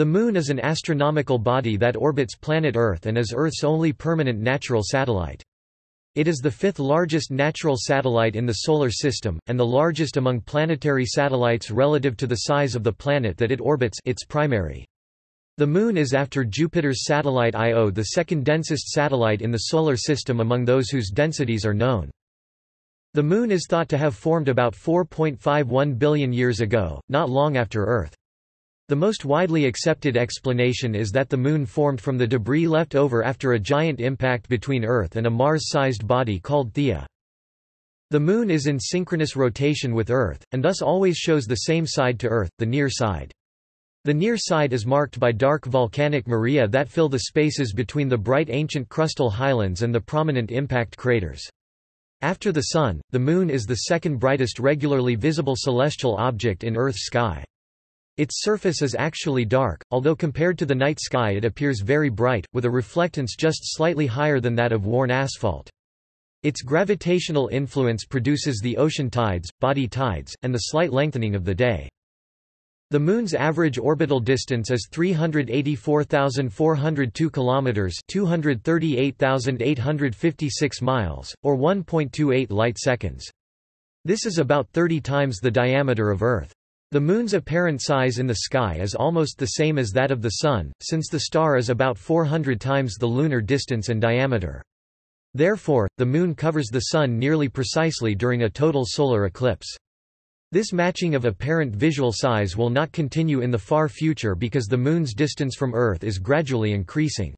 The Moon is an astronomical body that orbits planet Earth and is Earth's only permanent natural satellite. It is the fifth largest natural satellite in the Solar System, and the largest among planetary satellites relative to the size of the planet that it orbits, its primary. The Moon is, after Jupiter's satellite Io, the second densest satellite in the Solar System among those whose densities are known. The Moon is thought to have formed about 4.51 billion years ago, not long after Earth. The most widely accepted explanation is that the Moon formed from the debris left over after a giant impact between Earth and a Mars-sized body called Theia. The Moon is in synchronous rotation with Earth, and thus always shows the same side to Earth, the near side. The near side is marked by dark volcanic maria that fill the spaces between the bright ancient crustal highlands and the prominent impact craters. After the Sun, the Moon is the second brightest regularly visible celestial object in Earth's sky. Its surface is actually dark, although compared to the night sky it appears very bright, with a reflectance just slightly higher than that of worn asphalt. Its gravitational influence produces the ocean tides, body tides, and the slight lengthening of the day. The Moon's average orbital distance is 384,402 kilometers, 238,856 miles, or 1.28 light seconds. This is about 30 times the diameter of Earth. The Moon's apparent size in the sky is almost the same as that of the Sun, since the star is about 400 times the lunar distance and diameter. Therefore, the Moon covers the Sun nearly precisely during a total solar eclipse. This matching of apparent visual size will not continue in the far future because the Moon's distance from Earth is gradually increasing.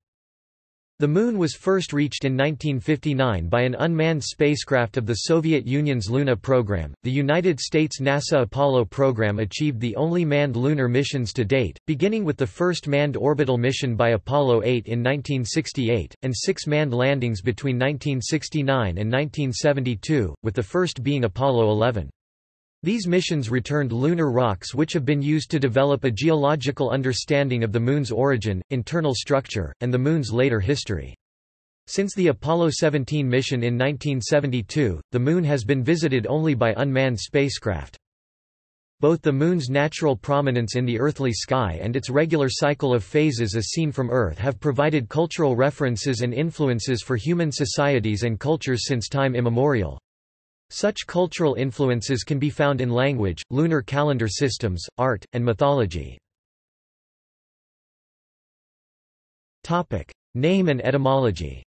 The Moon was first reached in 1959 by an unmanned spacecraft of the Soviet Union's Luna program. The United States NASA Apollo program achieved the only manned lunar missions to date, beginning with the first manned orbital mission by Apollo 8 in 1968, and six manned landings between 1969 and 1972, with the first being Apollo 11. These missions returned lunar rocks which have been used to develop a geological understanding of the Moon's origin, internal structure, and the Moon's later history. Since the Apollo 17 mission in 1972, the Moon has been visited only by unmanned spacecraft. Both the Moon's natural prominence in the earthly sky and its regular cycle of phases as seen from Earth have provided cultural references and influences for human societies and cultures since time immemorial. Such cultural influences can be found in language, lunar calendar systems, art, and mythology. Topic: Name and etymology.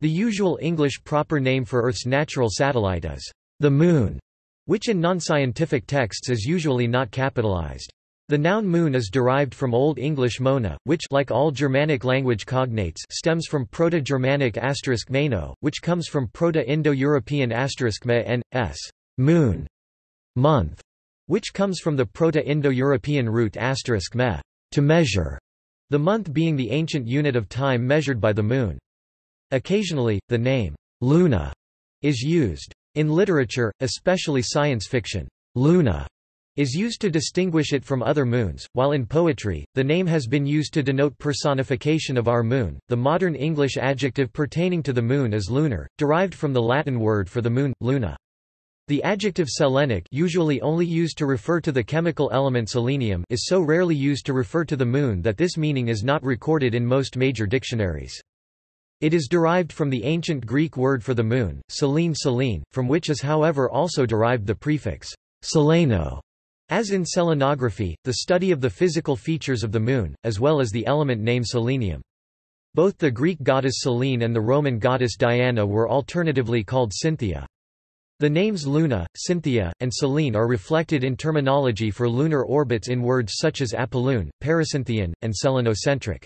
The usual English proper name for Earth's natural satellite is the Moon, which in non-scientific texts is usually not capitalized. The noun moon is derived from Old English mona, which, like all Germanic language cognates, stems from Proto-Germanic *mano, which comes from Proto-Indo-European *mens, moon, month, which comes from the Proto-Indo-European root *me, to measure, the month being the ancient unit of time measured by the moon. Occasionally, the name Luna is used. In literature, especially science fiction, Luna is used to distinguish it from other moons, while in poetry, the name has been used to denote personification of our moon. The modern English adjective pertaining to the moon is lunar, derived from the Latin word for the moon, luna. The adjective selenic, usually only used to refer to the chemical element selenium, is so rarely used to refer to the moon that this meaning is not recorded in most major dictionaries. It is derived from the ancient Greek word for the moon, selene, selene, from which is however also derived the prefix seleno. As in selenography, the study of the physical features of the Moon, as well as the element name selenium. Both the Greek goddess Selene and the Roman goddess Diana were alternatively called Cynthia. The names Luna, Cynthia, and Selene are reflected in terminology for lunar orbits in words such as apolune, paracynthian, and selenocentric.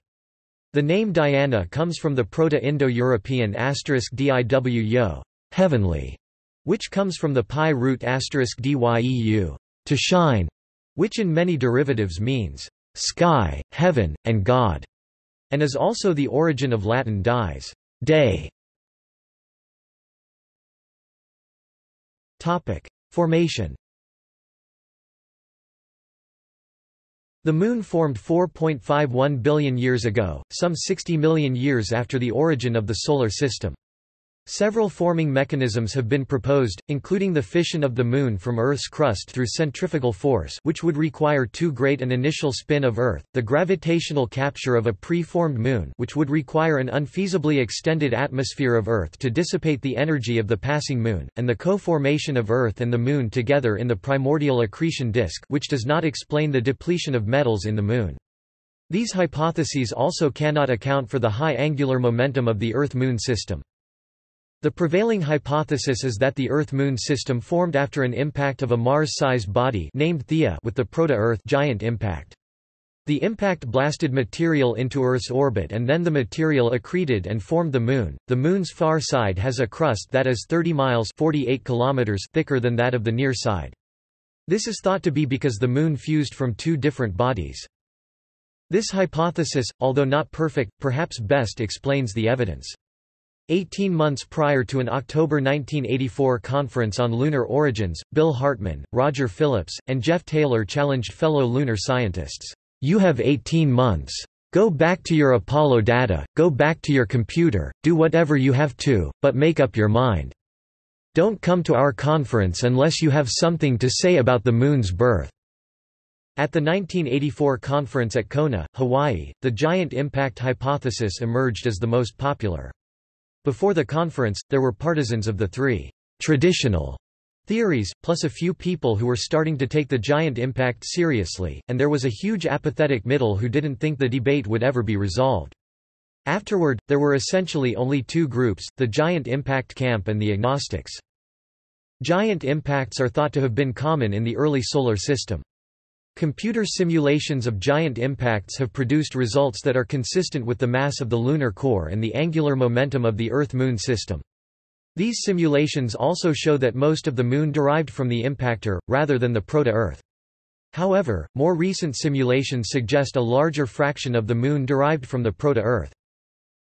The name Diana comes from the Proto-Indo-European *diwo, heavenly, which comes from the Pi root *dyeu. To shine, which in many derivatives means sky, heaven, and God, and is also the origin of Latin dies, day. Topic: Formation. The Moon formed 4.51 billion years ago, some 60 million years after the origin of the Solar System. Several forming mechanisms have been proposed, including the fission of the Moon from Earth's crust through centrifugal force, which would require too great an initial spin of Earth, the gravitational capture of a pre-formed Moon, which would require an unfeasibly extended atmosphere of Earth to dissipate the energy of the passing Moon, and the co-formation of Earth and the Moon together in the primordial accretion disk, which does not explain the depletion of metals in the Moon. These hypotheses also cannot account for the high angular momentum of the Earth-Moon system. The prevailing hypothesis is that the Earth-Moon system formed after an impact of a Mars-sized body named Theia with the proto-Earth giant impact. The impact blasted material into Earth's orbit and then the material accreted and formed the Moon. The Moon's far side has a crust that is 30 miles (48 kilometers) thicker than that of the near side. This is thought to be because the Moon fused from two different bodies. This hypothesis, although not perfect, perhaps best explains the evidence. 18 months prior to an October 1984 conference on lunar origins, Bill Hartman, Roger Phillips, and Jeff Taylor challenged fellow lunar scientists. You have 18 months. Go back to your Apollo data, go back to your computer, do whatever you have to, but make up your mind. Don't come to our conference unless you have something to say about the Moon's birth. At the 1984 conference at Kona, Hawaii, the giant impact hypothesis emerged as the most popular. Before the conference, there were partisans of the three traditional theories, plus a few people who were starting to take the giant impact seriously, and there was a huge apathetic middle who didn't think the debate would ever be resolved. Afterward, there were essentially only two groups, the giant impact camp and the agnostics. Giant impacts are thought to have been common in the early solar system. Computer simulations of giant impacts have produced results that are consistent with the mass of the lunar core and the angular momentum of the Earth-Moon system. These simulations also show that most of the Moon derived from the impactor, rather than the proto-Earth. However, more recent simulations suggest a larger fraction of the Moon derived from the proto-Earth.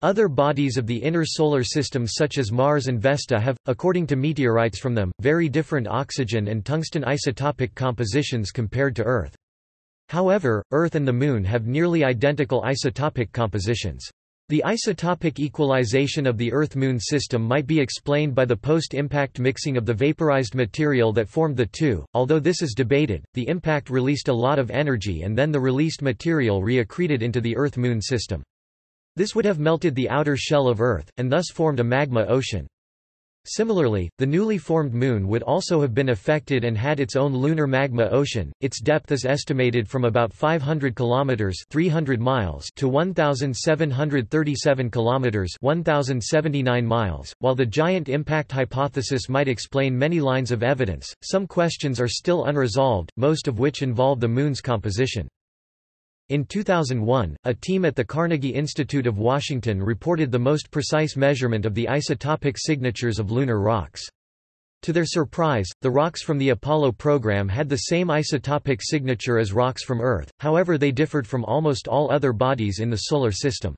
Other bodies of the inner solar system such as Mars and Vesta have, according to meteorites from them, very different oxygen and tungsten isotopic compositions compared to Earth. However, Earth and the Moon have nearly identical isotopic compositions. The isotopic equalization of the Earth-Moon system might be explained by the post-impact mixing of the vaporized material that formed the two, although this is debated. The impact released a lot of energy and then the released material re-accreted into the Earth-Moon system. This would have melted the outer shell of Earth, and thus formed a magma ocean. Similarly, the newly formed Moon would also have been affected and had its own lunar magma ocean. Its depth is estimated from about 500 kilometers (300 miles) to 1,737 kilometers (1,079 miles). While the giant impact hypothesis might explain many lines of evidence, some questions are still unresolved, most of which involve the Moon's composition. In 2001, a team at the Carnegie Institute of Washington reported the most precise measurement of the isotopic signatures of lunar rocks. To their surprise, the rocks from the Apollo program had the same isotopic signature as rocks from Earth, however they differed from almost all other bodies in the Solar System.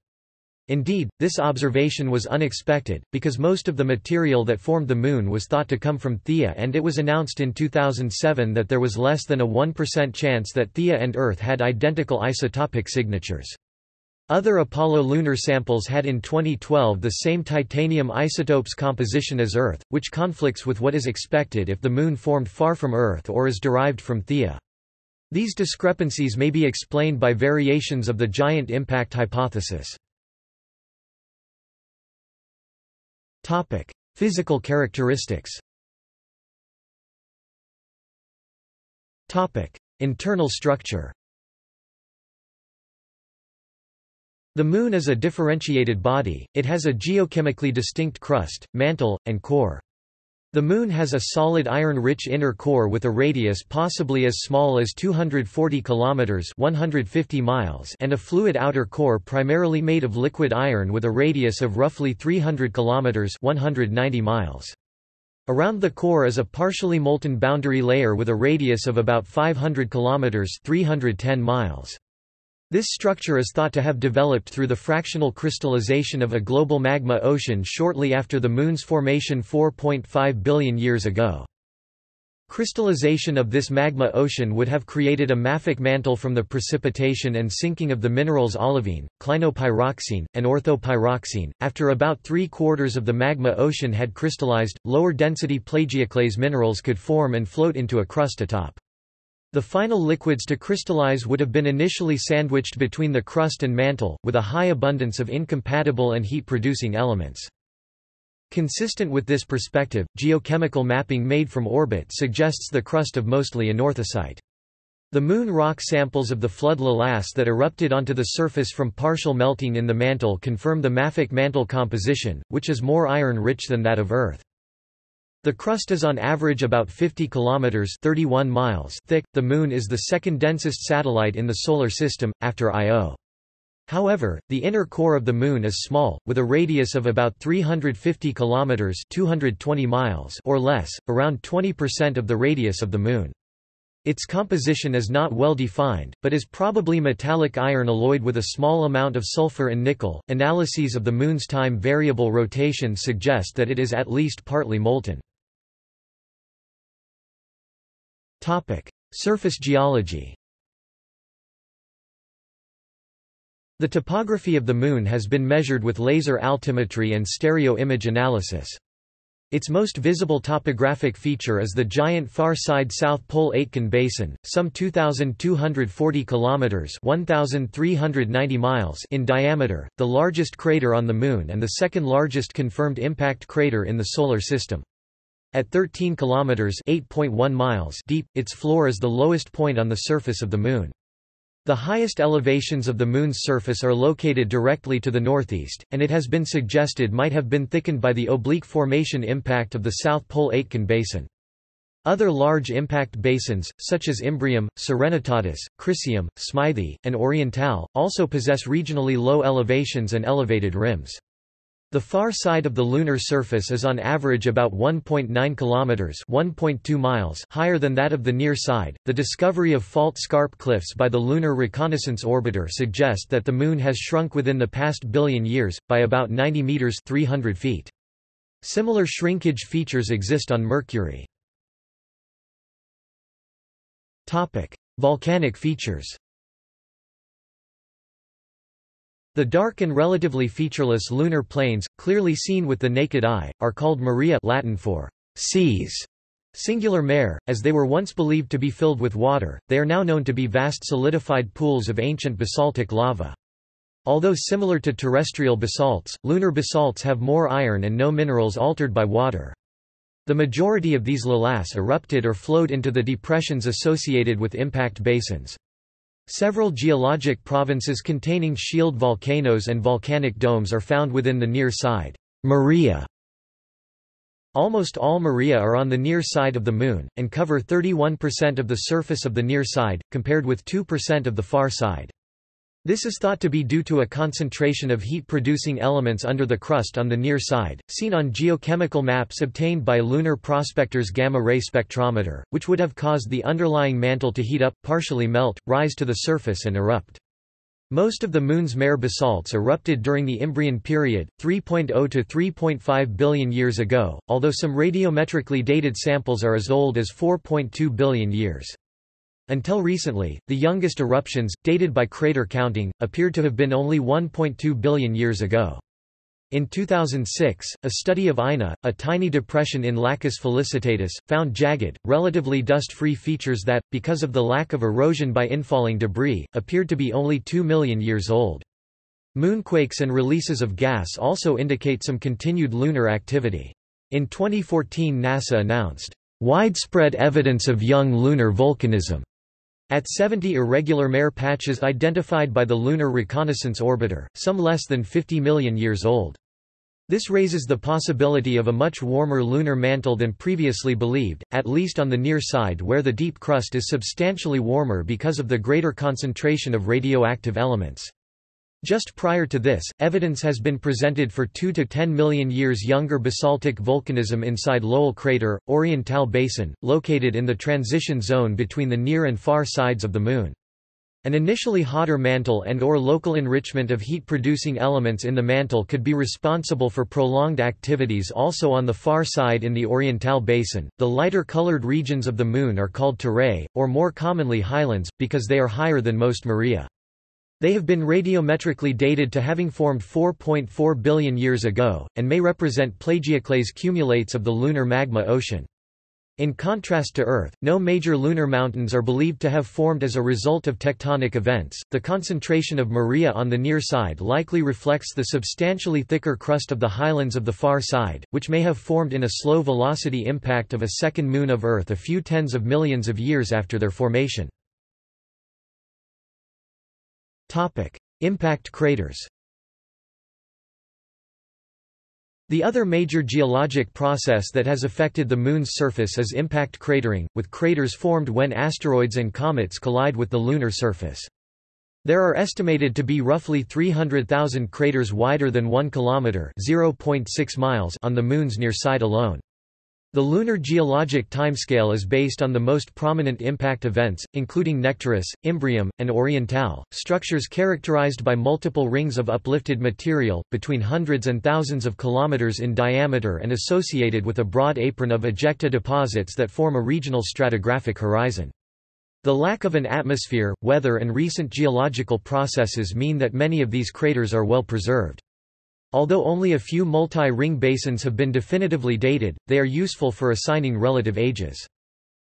Indeed, this observation was unexpected, because most of the material that formed the Moon was thought to come from Theia, and it was announced in 2007 that there was less than a 1% chance that Theia and Earth had identical isotopic signatures. Other Apollo lunar samples had in 2012 the same titanium isotopes composition as Earth, which conflicts with what is expected if the Moon formed far from Earth or is derived from Theia. These discrepancies may be explained by variations of the giant impact hypothesis. Topic: Physical characteristics. Topic: Internal structure. The Moon is a differentiated body. It has a geochemically distinct crust, mantle, and core. The Moon has a solid iron-rich inner core with a radius possibly as small as 240 kilometers (150 miles) and a fluid outer core primarily made of liquid iron with a radius of roughly 300 kilometers (190 miles). Around the core is a partially molten boundary layer with a radius of about 500 kilometers (310 miles). This structure is thought to have developed through the fractional crystallization of a global magma ocean shortly after the Moon's formation 4.5 billion years ago. Crystallization of this magma ocean would have created a mafic mantle from the precipitation and sinking of the minerals olivine, clinopyroxene, and orthopyroxene. After about 3/4 of the magma ocean had crystallized, lower density plagioclase minerals could form and float into a crust atop. The final liquids to crystallize would have been initially sandwiched between the crust and mantle, with a high abundance of incompatible and heat-producing elements. Consistent with this perspective, geochemical mapping made from orbit suggests the crust of mostly anorthosite. The moon rock samples of the flood lalas that erupted onto the surface from partial melting in the mantle confirm the mafic mantle composition, which is more iron-rich than that of Earth. The crust is on average about 50 kilometers (31 miles) thick. The moon is the second densest satellite in the solar system after Io. However, the inner core of the Moon is small, with a radius of about 350 kilometers (220 miles) or less, around 20% of the radius of the Moon. Its composition is not well defined, but is probably metallic iron alloyed with a small amount of sulfur and nickel. Analyses of the Moon's time variable rotation suggest that it is at least partly molten. Topic: Surface geology. The topography of the Moon has been measured with laser altimetry and stereo image analysis. Its most visible topographic feature is the giant far-side South Pole Aitken Basin, some 2,240 kilometers (1,390 miles) in diameter, the largest crater on the Moon and the second-largest confirmed impact crater in the Solar System. At 13 kilometers (8.1 miles) deep, its floor is the lowest point on the surface of the Moon. The highest elevations of the Moon's surface are located directly to the northeast, and it has been suggested might have been thickened by the oblique formation impact of the South Pole Aitken Basin. Other large impact basins, such as Imbrium, Serenitatis, Crisium, Smythe, and Oriental, also possess regionally low elevations and elevated rims. The far side of the lunar surface is on average about 1.9 kilometers (1.2 miles) higher than that of the near side. The discovery of fault-scarp cliffs by the Lunar Reconnaissance Orbiter suggests that the Moon has shrunk within the past billion years by about 90 meters (300 feet). Similar shrinkage features exist on Mercury. Topic: Volcanic features. The dark and relatively featureless lunar plains, clearly seen with the naked eye, are called maria, Latin for seas, singular mare, as they were once believed to be filled with water. They are now known to be vast solidified pools of ancient basaltic lava. Although similar to terrestrial basalts, lunar basalts have more iron and no minerals altered by water. The majority of these lalas erupted or flowed into the depressions associated with impact basins. Several geologic provinces containing shield volcanoes and volcanic domes are found within the near side. Maria. Almost all maria are on the near side of the Moon, and cover 31% of the surface of the near side, compared with 2% of the far side. This is thought to be due to a concentration of heat-producing elements under the crust on the near side, seen on geochemical maps obtained by Lunar Prospector's gamma-ray spectrometer, which would have caused the underlying mantle to heat up, partially melt, rise to the surface and erupt. Most of the Moon's mare basalts erupted during the Imbrian period, 3.0 to 3.5 billion years ago, although some radiometrically dated samples are as old as 4.2 billion years. Until recently, the youngest eruptions, dated by crater counting, appeared to have been only 1.2 billion years ago. In 2006, a study of Ina, a tiny depression in Lacus Felicitatis, found jagged, relatively dust-free features that, because of the lack of erosion by infalling debris, appeared to be only 2 million years old. Moonquakes and releases of gas also indicate some continued lunar activity. In 2014, NASA announced, "Widespread evidence of young lunar volcanism." At 70 irregular mare patches identified by the Lunar Reconnaissance Orbiter, some less than 50 million years old. This raises the possibility of a much warmer lunar mantle than previously believed, at least on the near side where the deep crust is substantially warmer because of the greater concentration of radioactive elements. Just prior to this, evidence has been presented for 2 to 10 million years younger basaltic volcanism inside Lowell Crater, Oriental Basin, located in the transition zone between the near and far sides of the Moon. An initially hotter mantle and/or local enrichment of heat-producing elements in the mantle could be responsible for prolonged activities also on the far side in the Oriental Basin. The lighter colored regions of the Moon are called terrae, or more commonly highlands, because they are higher than most maria. They have been radiometrically dated to having formed 4.4 billion years ago, and may represent plagioclase cumulates of the lunar magma ocean. In contrast to Earth, no major lunar mountains are believed to have formed as a result of tectonic events. The concentration of maria on the near side likely reflects the substantially thicker crust of the highlands of the far side, which may have formed in a slow velocity impact of a second moon of Earth a few tens of millions of years after their formation. Topic: Impact craters. The other major geologic process that has affected the Moon's surface is impact cratering, with craters formed when asteroids and comets collide with the lunar surface. There are estimated to be roughly 300,000 craters wider than 1 kilometer (0.6 miles) on the Moon's near side alone. The lunar geologic timescale is based on the most prominent impact events, including Nectaris, Imbrium, and Oriental, structures characterized by multiple rings of uplifted material, between hundreds and thousands of kilometers in diameter and associated with a broad apron of ejecta deposits that form a regional stratigraphic horizon. The lack of an atmosphere, weather, and recent geological processes mean that many of these craters are well preserved. Although only a few multi-ring basins have been definitively dated, they are useful for assigning relative ages.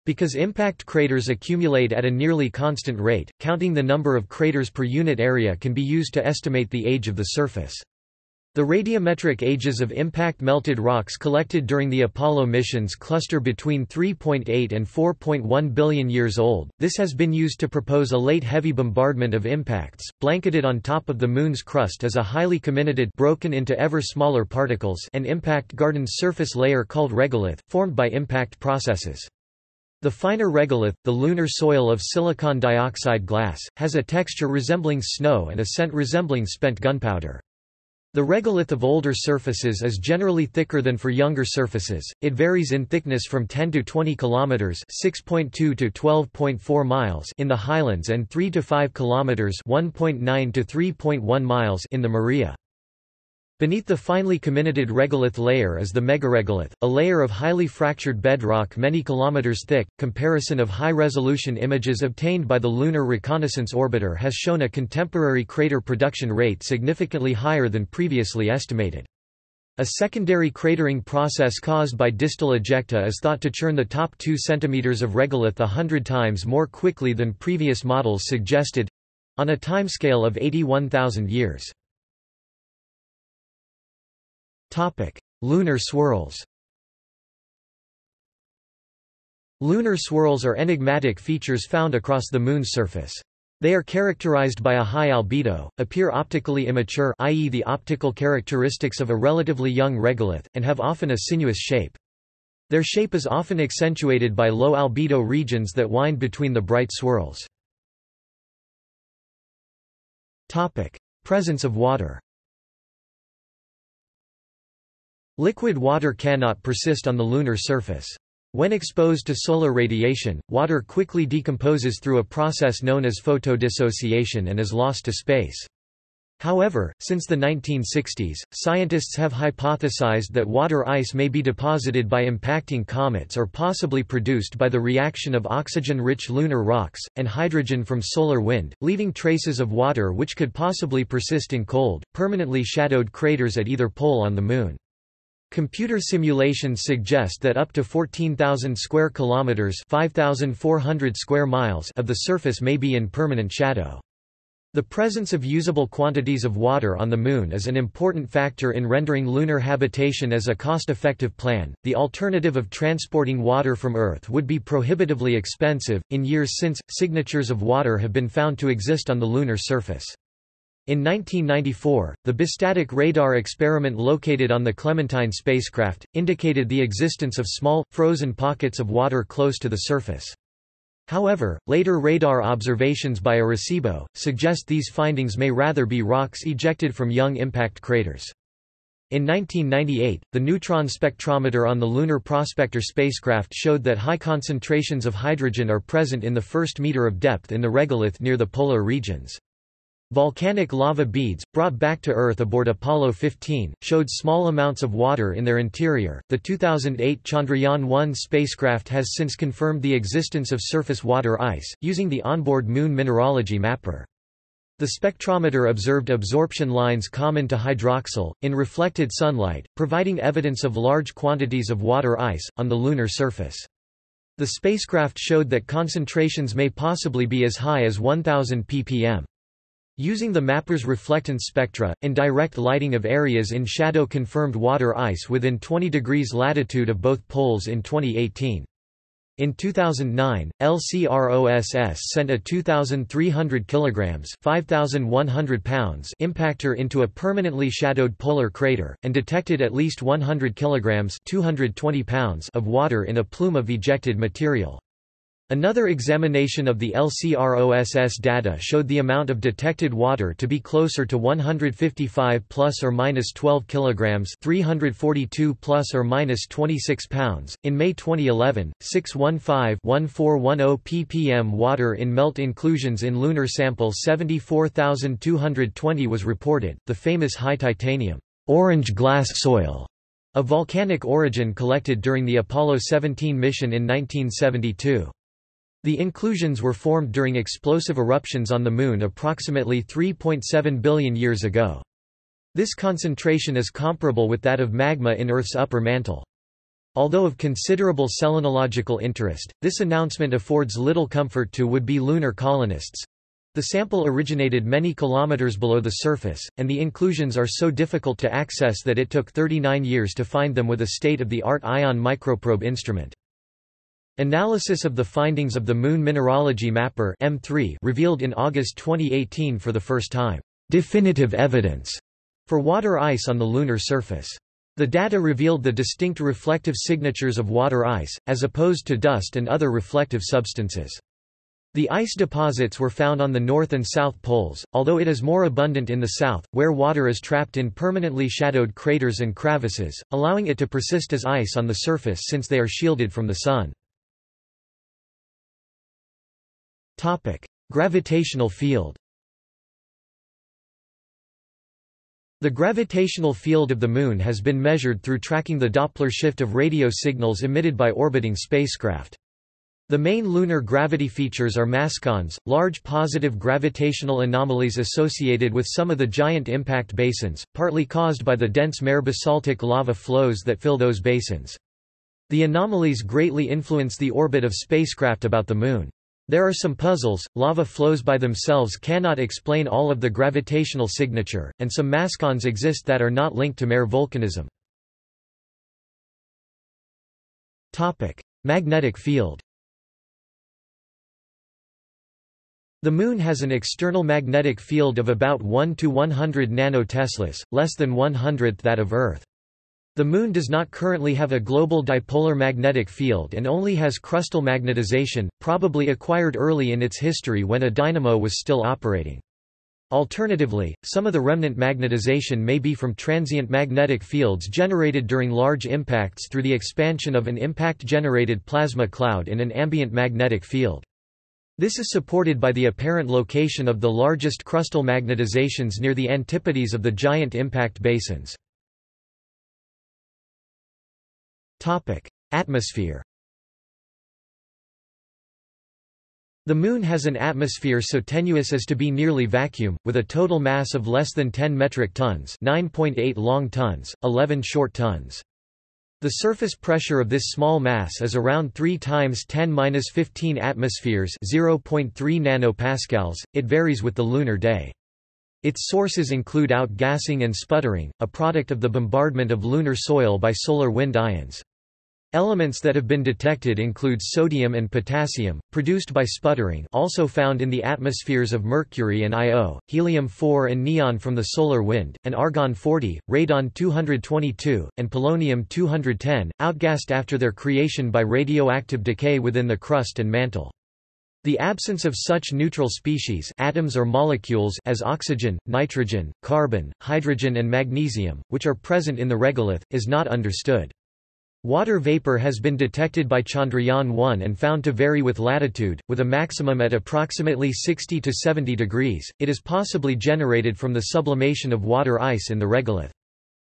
Because impact craters accumulate at a nearly constant rate, counting the number of craters per unit area can be used to estimate the age of the surface. The radiometric ages of impact melted rocks collected during the Apollo missions cluster between 3.8 and 4.1 billion years old. This has been used to propose a late heavy bombardment of impacts. Blanketed on top of the Moon's crust is a highly comminuted, broken into ever smaller particles, and impact garden surface layer called regolith, formed by impact processes. The finer regolith, the lunar soil of silicon dioxide glass, has a texture resembling snow and a scent resembling spent gunpowder. The regolith of older surfaces is generally thicker than for younger surfaces. It varies in thickness from 10 to 20 kilometers (6.2 to 12.4 miles) in the highlands and 3 to 5 kilometers (1.9 to 3.1 miles) in the maria. Beneath the finely comminuted regolith layer is the megaregolith, a layer of highly fractured bedrock many kilometers thick. Comparison of high-resolution images obtained by the Lunar Reconnaissance Orbiter has shown a contemporary crater production rate significantly higher than previously estimated. A secondary cratering process caused by distal ejecta is thought to churn the top 2 centimeters of regolith 100 times more quickly than previous models suggested—on a timescale of 81,000 years. Topic: Lunar swirls. Lunar swirls are enigmatic features found across the Moon's surface. They are characterized by a high albedo, appear optically immature, i.e., the optical characteristics of a relatively young regolith, and have often a sinuous shape. Their shape is often accentuated by low albedo regions that wind between the bright swirls. Topic: Presence of water. Liquid water cannot persist on the lunar surface. When exposed to solar radiation, water quickly decomposes through a process known as photodissociation and is lost to space. However, since the 1960s, scientists have hypothesized that water ice may be deposited by impacting comets or possibly produced by the reaction of oxygen-rich lunar rocks, and hydrogen from solar wind, leaving traces of water which could possibly persist in cold, permanently shadowed craters at either pole on the Moon. Computer simulations suggest that up to 14,000 square kilometers (5,400 square miles) of the surface may be in permanent shadow. The presence of usable quantities of water on the Moon is an important factor in rendering lunar habitation as a cost-effective plan. The alternative of transporting water from Earth would be prohibitively expensive. In years since, signatures of water have been found to exist on the lunar surface. In 1994, the bistatic radar experiment located on the Clementine spacecraft indicated the existence of small, frozen pockets of water close to the surface. However, later radar observations by Arecibo suggest these findings may rather be rocks ejected from young impact craters. In 1998, the neutron spectrometer on the Lunar Prospector spacecraft showed that high concentrations of hydrogen are present in the first meter of depth in the regolith near the polar regions. Volcanic lava beads, brought back to Earth aboard Apollo 15, showed small amounts of water in their interior. The 2008 Chandrayaan-1 spacecraft has since confirmed the existence of surface water ice, using the onboard Moon Mineralogy Mapper. The spectrometer observed absorption lines common to hydroxyl, in reflected sunlight, providing evidence of large quantities of water ice, on the lunar surface. The spacecraft showed that concentrations may possibly be as high as 1,000 ppm. Using the mapper's reflectance spectra, indirect lighting of areas in shadow confirmed water ice within 20 degrees latitude of both poles in 2018. In 2009, LCROSS sent a 2,300 kg (5,100 pounds) impactor into a permanently shadowed polar crater, and detected at least 100 kg (220 pounds) of water in a plume of ejected material. Another examination of the LCROSS data showed the amount of detected water to be closer to 155 plus or minus 12 kilograms, 342 plus or minus 26 pounds. In May 2011, 615.1410 ppm water in melt inclusions in lunar sample 74,220 was reported. The famous high titanium, orange glass soil, of volcanic origin collected during the Apollo 17 mission in 1972. The inclusions were formed during explosive eruptions on the Moon approximately 3.7 billion years ago. This concentration is comparable with that of magma in Earth's upper mantle. Although of considerable selenological interest, this announcement affords little comfort to would-be lunar colonists. The sample originated many kilometers below the surface, and the inclusions are so difficult to access that it took 39 years to find them with a state-of-the-art ion microprobe instrument. Analysis of the findings of the Moon Mineralogy Mapper (M3) revealed in August 2018 for the first time definitive evidence for water ice on the lunar surface. The data revealed the distinct reflective signatures of water ice, as opposed to dust and other reflective substances. The ice deposits were found on the north and south poles, although it is more abundant in the south, where water is trapped in permanently shadowed craters and crevices, allowing it to persist as ice on the surface since they are shielded from the sun. Gravitational field. The gravitational field of the Moon has been measured through tracking the Doppler shift of radio signals emitted by orbiting spacecraft. The main lunar gravity features are mascons, large positive gravitational anomalies associated with some of the giant impact basins, partly caused by the dense mare basaltic lava flows that fill those basins. The anomalies greatly influence the orbit of spacecraft about the Moon. There are some puzzles, lava flows by themselves cannot explain all of the gravitational signature, and some mascons exist that are not linked to mare volcanism. Magnetic field. The Moon has an external magnetic field of about 1 to 100 nanoteslas, less than 1/100th that of Earth. The Moon does not currently have a global dipolar magnetic field and only has crustal magnetization, probably acquired early in its history when a dynamo was still operating. Alternatively, some of the remnant magnetization may be from transient magnetic fields generated during large impacts through the expansion of an impact-generated plasma cloud in an ambient magnetic field. This is supported by the apparent location of the largest crustal magnetizations near the antipodes of the giant impact basins. Atmosphere. The Moon has an atmosphere so tenuous as to be nearly vacuum, with a total mass of less than 10 metric tons 9.8 long tons, 11 short tons. The surface pressure of this small mass is around 3 times 10^-15 atmospheres 0.3 nanopascals. It varies with the lunar day. Its sources include outgassing and sputtering, a product of the bombardment of lunar soil by solar wind ions. Elements that have been detected include sodium and potassium, produced by sputtering, also found in the atmospheres of Mercury and Io, helium-4 and neon from the solar wind, and argon-40, radon-222, and polonium-210, outgassed after their creation by radioactive decay within the crust and mantle. The absence of such neutral species atoms or molecules as oxygen, nitrogen, carbon, hydrogen and magnesium, which are present in the regolith, is not understood. Water vapor has been detected by Chandrayaan-1 and found to vary with latitude, with a maximum at approximately 60 to 70 degrees. It is possibly generated from the sublimation of water ice in the regolith.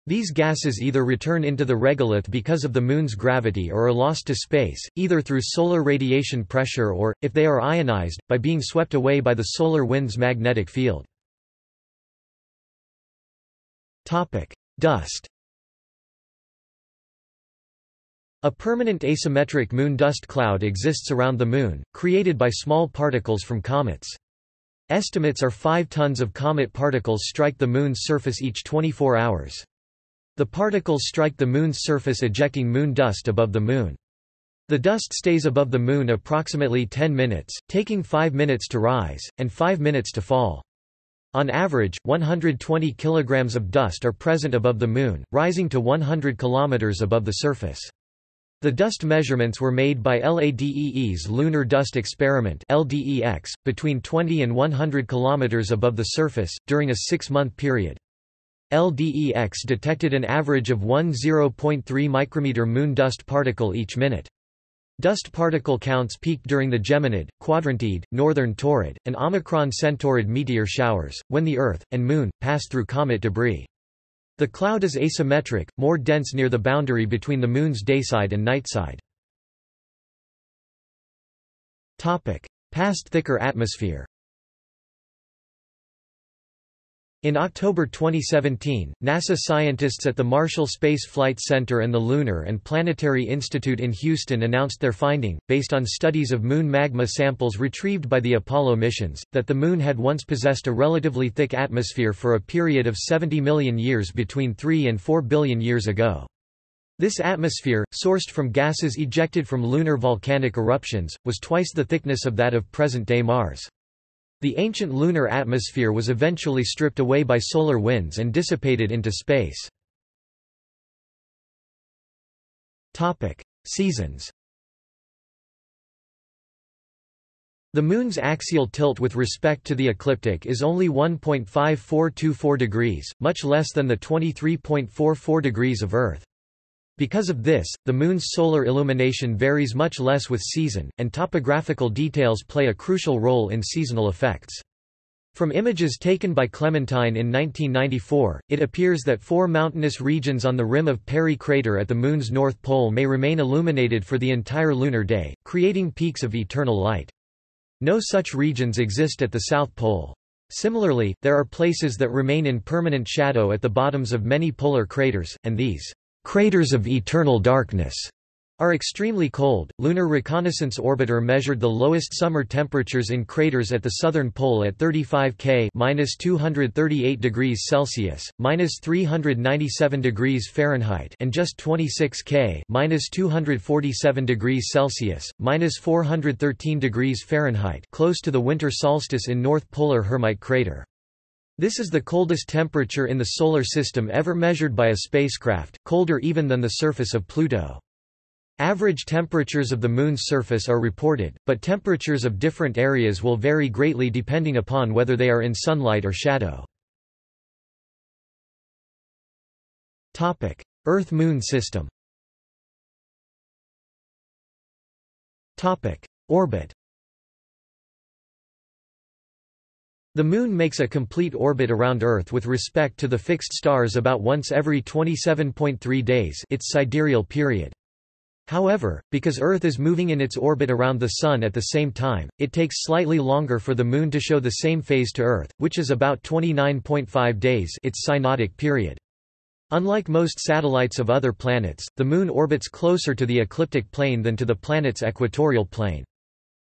These gases either return into the regolith because of the Moon's gravity or are lost to space, either through solar radiation pressure or, if they are ionized, by being swept away by the solar wind's magnetic field. Dust. A permanent asymmetric moon dust cloud exists around the Moon, created by small particles from comets. Estimates are 5 tons of comet particles strike the Moon's surface each 24 hours. The particles strike the Moon's surface ejecting moon dust above the Moon. The dust stays above the Moon approximately 10 minutes, taking 5 minutes to rise, and 5 minutes to fall. On average, 120 kilograms of dust are present above the Moon, rising to 100 kilometers above the surface. The dust measurements were made by LADEE's Lunar Dust Experiment (LDEX) between 20 and 100 kilometers above the surface, during a 6-month period. LDEX detected an average of 10.3 micrometer moon dust particle each minute. Dust particle counts peaked during the Geminid, Quadrantid, Northern Taurid, and Omicron Centaurid meteor showers, when the Earth and Moon pass through comet debris. The cloud is asymmetric, more dense near the boundary between the Moon's dayside and nightside. Topic: Past thicker atmosphere. In October 2017, NASA scientists at the Marshall Space Flight Center and the Lunar and Planetary Institute in Houston announced their finding, based on studies of Moon magma samples retrieved by the Apollo missions, that the Moon had once possessed a relatively thick atmosphere for a period of 70 million years between 3 and 4 billion years ago. This atmosphere, sourced from gases ejected from lunar volcanic eruptions, was twice the thickness of that of present-day Mars. The ancient lunar atmosphere was eventually stripped away by solar winds and dissipated into space. Topic: Seasons. The Moon's axial tilt with respect to the ecliptic is only 1.5424 degrees, much less than the 23.44 degrees of Earth. Because of this, the Moon's solar illumination varies much less with season, and topographical details play a crucial role in seasonal effects. From images taken by Clementine in 1994, it appears that 4 mountainous regions on the rim of Parry crater at the Moon's north pole may remain illuminated for the entire lunar day, creating peaks of eternal light. No such regions exist at the South Pole. Similarly, there are places that remain in permanent shadow at the bottoms of many polar craters, and these craters of eternal darkness are extremely cold. Lunar Reconnaissance Orbiter measured the lowest summer temperatures in craters at the southern pole at 35 K (-238 degrees Celsius, -397 degrees Fahrenheit) and just 26 K (-247 degrees Celsius, -413 degrees Fahrenheit) close to the winter solstice in North Polar Hermite Crater. This is the coldest temperature in the Solar System ever measured by a spacecraft, colder even than the surface of Pluto. Average temperatures of the Moon's surface are reported, but temperatures of different areas will vary greatly depending upon whether they are in sunlight or shadow. Earth-Moon system. Orbit. The Moon makes a complete orbit around Earth with respect to the fixed stars about once every 27.3 days, its sidereal period. However, because Earth is moving in its orbit around the Sun at the same time, it takes slightly longer for the Moon to show the same phase to Earth, which is about 29.5 days, its synodic period. Unlike most satellites of other planets, the Moon orbits closer to the ecliptic plane than to the planet's equatorial plane.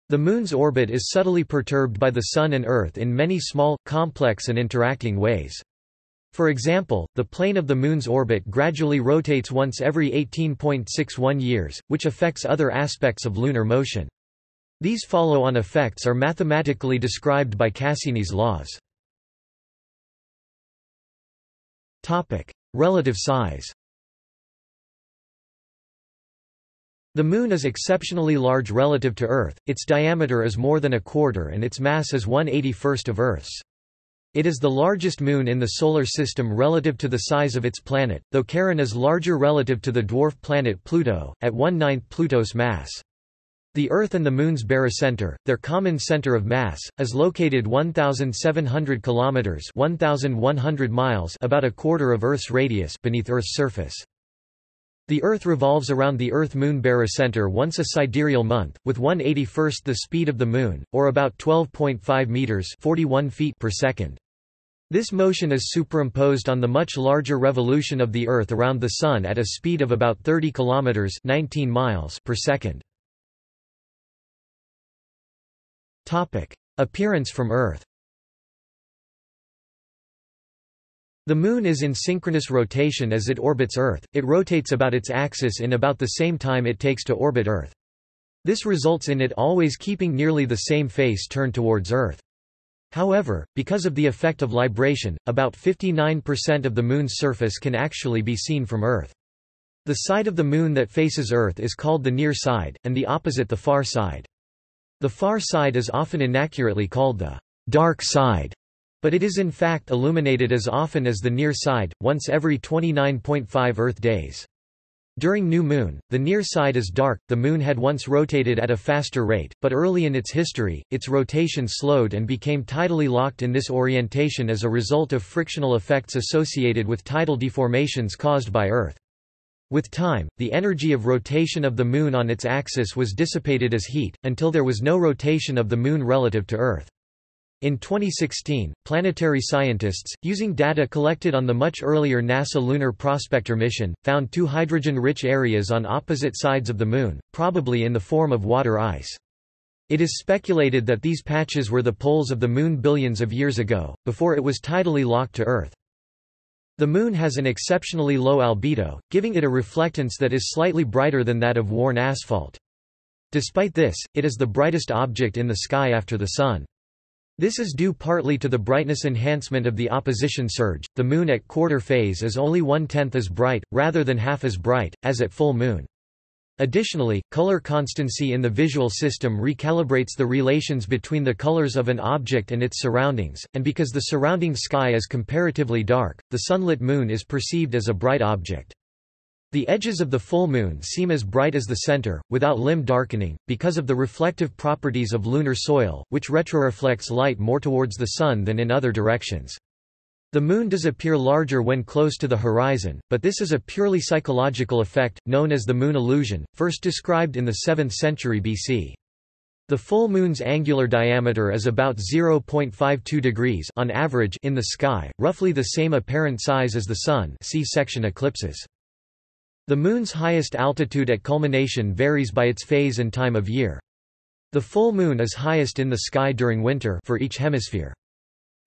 The Moon's orbit is subtly perturbed by the Sun and Earth in many small, complex and interacting ways. For example, the plane of the Moon's orbit gradually rotates once every 18.61 years, which affects other aspects of lunar motion. These follow-on effects are mathematically described by Cassini's laws. Relative size. The Moon is exceptionally large relative to Earth, its diameter is more than a quarter and its mass is 1/81st of Earth's. It is the largest moon in the Solar System relative to the size of its planet, though Charon is larger relative to the dwarf planet Pluto, at 1/9 Pluto's mass. The Earth and the Moon's barycenter, their common center of mass, is located 1,700 kilometers (1,100 miles), about a quarter of Earth's radius, beneath Earth's surface. The Earth revolves around the Earth-Moon barycenter once a sidereal month, with 1/81st the speed of the Moon, or about 12.5 meters (41 feet) per second. This motion is superimposed on the much larger revolution of the Earth around the Sun at a speed of about 30 kilometers (19 miles) per second. Topic: Appearance from Earth. The Moon is in synchronous rotation as it orbits Earth. It rotates about its axis in about the same time it takes to orbit Earth. This results in it always keeping nearly the same face turned towards Earth. However, because of the effect of libration, about 59% of the Moon's surface can actually be seen from Earth. The side of the Moon that faces Earth is called the near side, and the opposite the far side. The far side is often inaccurately called the dark side, but it is in fact illuminated as often as the near side, once every 29.5 Earth days. During new moon, the near side is dark. The Moon had once rotated at a faster rate, but early in its history, its rotation slowed and became tidally locked in this orientation as a result of frictional effects associated with tidal deformations caused by Earth. With time, the energy of rotation of the Moon on its axis was dissipated as heat, until there was no rotation of the Moon relative to Earth. In 2016, planetary scientists, using data collected on the much earlier NASA Lunar Prospector mission, found two hydrogen-rich areas on opposite sides of the Moon, probably in the form of water ice. It is speculated that these patches were the poles of the Moon billions of years ago, before it was tidally locked to Earth. The Moon has an exceptionally low albedo, giving it a reflectance that is slightly brighter than that of worn asphalt. Despite this, it is the brightest object in the sky after the Sun. This is due partly to the brightness enhancement of the opposition surge. The Moon at quarter phase is only 1/10 as bright, rather than half as bright, as at full moon. Additionally, color constancy in the visual system recalibrates the relations between the colors of an object and its surroundings, and because the surrounding sky is comparatively dark, the sunlit Moon is perceived as a bright object. The edges of the full Moon seem as bright as the center, without limb darkening, because of the reflective properties of lunar soil, which retroreflects light more towards the Sun than in other directions. The Moon does appear larger when close to the horizon, but this is a purely psychological effect, known as the Moon illusion, first described in the 7th century BC. The full Moon's angular diameter is about 0.52 degrees on average in the sky, roughly the same apparent size as the Sun. See section eclipses. The Moon's highest altitude at culmination varies by its phase and time of year. The full Moon is highest in the sky during winter for each hemisphere.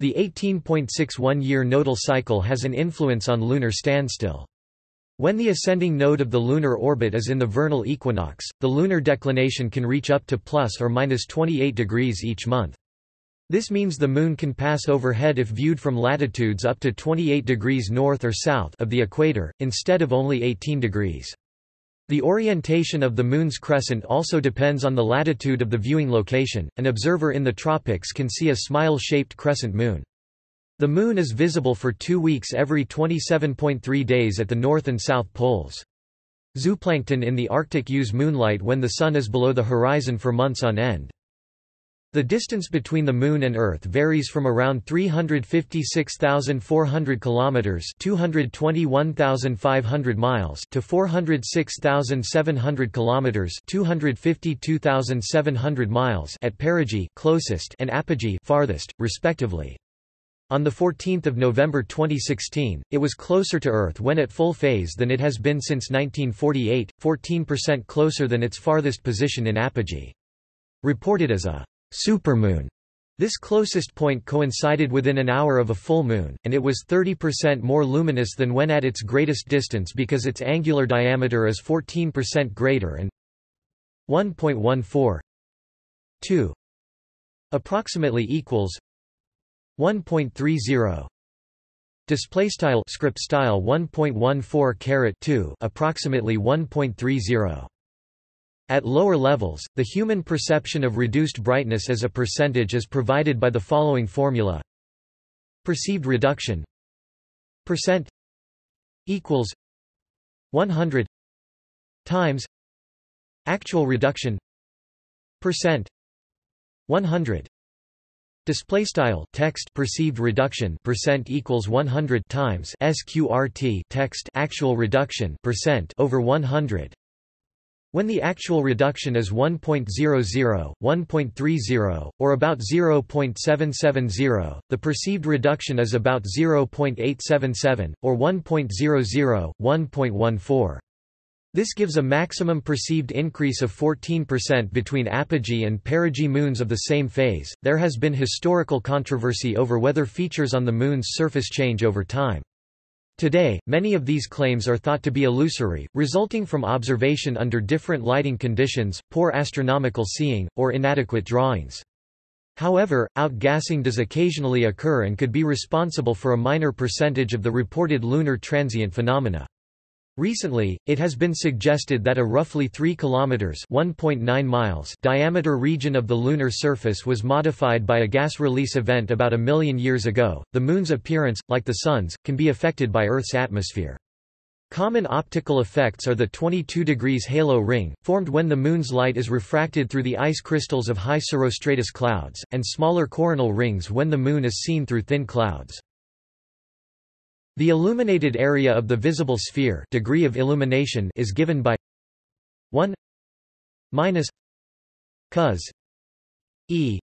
The 18.61-year nodal cycle has an influence on lunar standstill. When the ascending node of the lunar orbit is in the vernal equinox, the lunar declination can reach up to plus or minus 28 degrees each month. This means the Moon can pass overhead if viewed from latitudes up to 28 degrees north or south of the equator, instead of only 18 degrees. The orientation of the Moon's crescent also depends on the latitude of the viewing location. An observer in the tropics can see a smile-shaped crescent Moon. The Moon is visible for 2 weeks every 27.3 days at the north and south poles. Zooplankton in the Arctic use moonlight when the Sun is below the horizon for months on end. The distance between the Moon and Earth varies from around 356,400 kilometers (221,500 miles) to 406,700 kilometers (252,700 miles) at perigee, closest, and apogee, farthest, respectively. On the 14th of November 2016, it was closer to Earth when at full phase than it has been since 1948, 14% closer than its farthest position in apogee. Reported as a supermoon, this closest point coincided within an hour of a full moon, and it was 30% more luminous than when at its greatest distance because its angular diameter is 14% greater and 1.142 approximately equals 1.30 display style script style 1.14 carat 2 approximately 1.30. At lower levels, the human perception of reduced brightness as a percentage is provided by the following formula. Perceived reduction percent equals 100 times actual reduction percent 100. Display style text perceived reduction percent equals 100 times sqrt text actual reduction percent over 100. When the actual reduction is 1.00, 1.30, or about 0.770, the perceived reduction is about 0.877, or 1.00, 1.14. This gives a maximum perceived increase of 14% between apogee and perigee moons of the same phase. There has been historical controversy over whether features on the moon's surface change over time. Today, many of these claims are thought to be illusory, resulting from observation under different lighting conditions, poor astronomical seeing, or inadequate drawings. However, outgassing does occasionally occur and could be responsible for a minor percentage of the reported lunar transient phenomena. Recently, it has been suggested that a roughly 3 kilometers (1.9 miles) diameter region of the lunar surface was modified by a gas release event about 1 million years ago. The moon's appearance, like the sun's, can be affected by Earth's atmosphere. Common optical effects are the 22 degrees halo ring, formed when the moon's light is refracted through the ice crystals of high cirrostratus clouds, and smaller coronal rings when the moon is seen through thin clouds. The illuminated area of the visible sphere, degree of illumination, is given by 1 minus cos e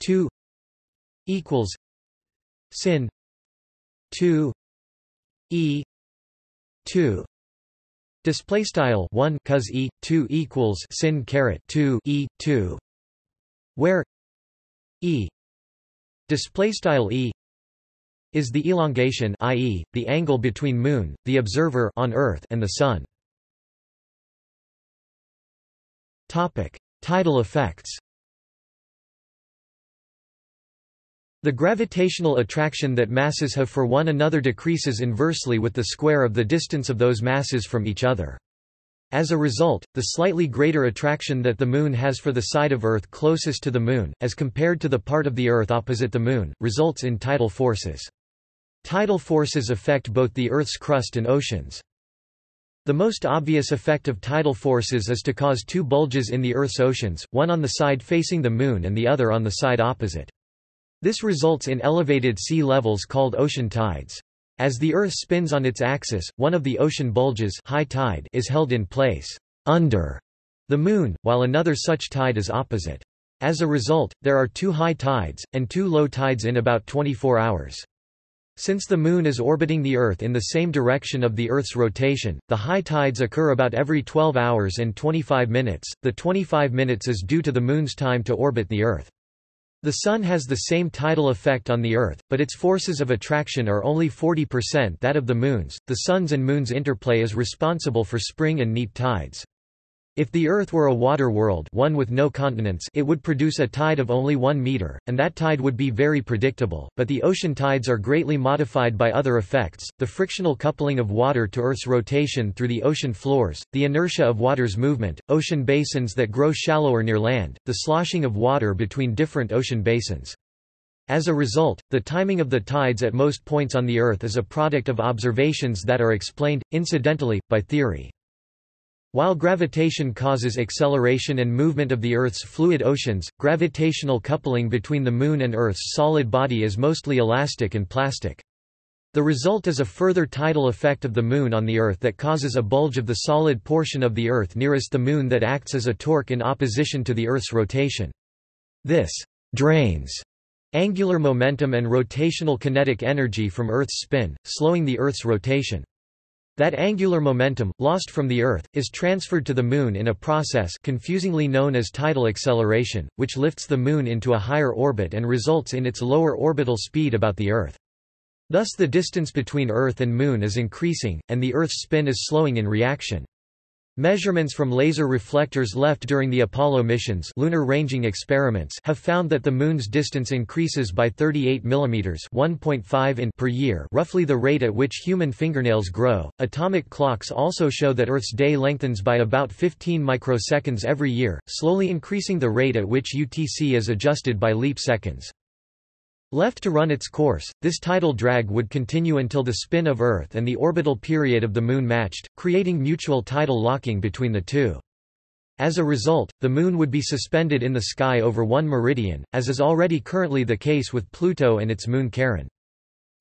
2 equals sin 2 e 2. Display style 1 cos e 2 equals sin caret 2 e 2, where e display style e is the elongation, i.e., the angle between Moon, the observer on Earth, and the Sun. Topic: Tidal effects. The gravitational attraction that masses have for one another decreases inversely with the square of the distance of those masses from each other. As a result, the slightly greater attraction that the Moon has for the side of Earth closest to the Moon, as compared to the part of the Earth opposite the Moon, results in tidal forces. Tidal forces affect both the Earth's crust and oceans. The most obvious effect of tidal forces is to cause two bulges in the Earth's oceans, one on the side facing the Moon and the other on the side opposite. This results in elevated sea levels called ocean tides. As the Earth spins on its axis, one of the ocean bulges, high tide, is held in place under the Moon, while another such tide is opposite. As a result, there are 2 high tides, and 2 low tides in about 24 hours. Since the Moon is orbiting the Earth in the same direction of the Earth's rotation, the high tides occur about every 12 hours and 25 minutes. The 25 minutes is due to the Moon's time to orbit the Earth. The Sun has the same tidal effect on the Earth, but its forces of attraction are only 40% that of the Moon's. The Sun's and Moon's interplay is responsible for spring and neap tides. If the Earth were a water world, one with no continents, it would produce a tide of only 1 meter, and that tide would be very predictable, but the ocean tides are greatly modified by other effects, the frictional coupling of water to Earth's rotation through the ocean floors, the inertia of water's movement, ocean basins that grow shallower near land, the sloshing of water between different ocean basins. As a result, the timing of the tides at most points on the Earth is a product of observations that are explained, incidentally, by theory. While gravitation causes acceleration and movement of the Earth's fluid oceans, gravitational coupling between the Moon and Earth's solid body is mostly elastic and plastic. The result is a further tidal effect of the Moon on the Earth that causes a bulge of the solid portion of the Earth nearest the Moon that acts as a torque in opposition to the Earth's rotation. This drains angular momentum and rotational kinetic energy from Earth's spin, slowing the Earth's rotation. That angular momentum, lost from the Earth, is transferred to the Moon in a process confusingly known as tidal acceleration, which lifts the Moon into a higher orbit and results in its lower orbital speed about the Earth. Thus the distance between Earth and Moon is increasing, and the Earth's spin is slowing in reaction. Measurements from laser reflectors left during the Apollo missions lunar ranging experiments have found that the Moon's distance increases by 38 mm 1.5 in per year, roughly the rate at which human fingernails grow. Atomic clocks also show that Earth's day lengthens by about 15 microseconds every year, slowly increasing the rate at which UTC is adjusted by leap seconds. Left to run its course, this tidal drag would continue until the spin of Earth and the orbital period of the Moon matched, creating mutual tidal locking between the two. As a result, the Moon would be suspended in the sky over one meridian, as is already currently the case with Pluto and its moon Charon.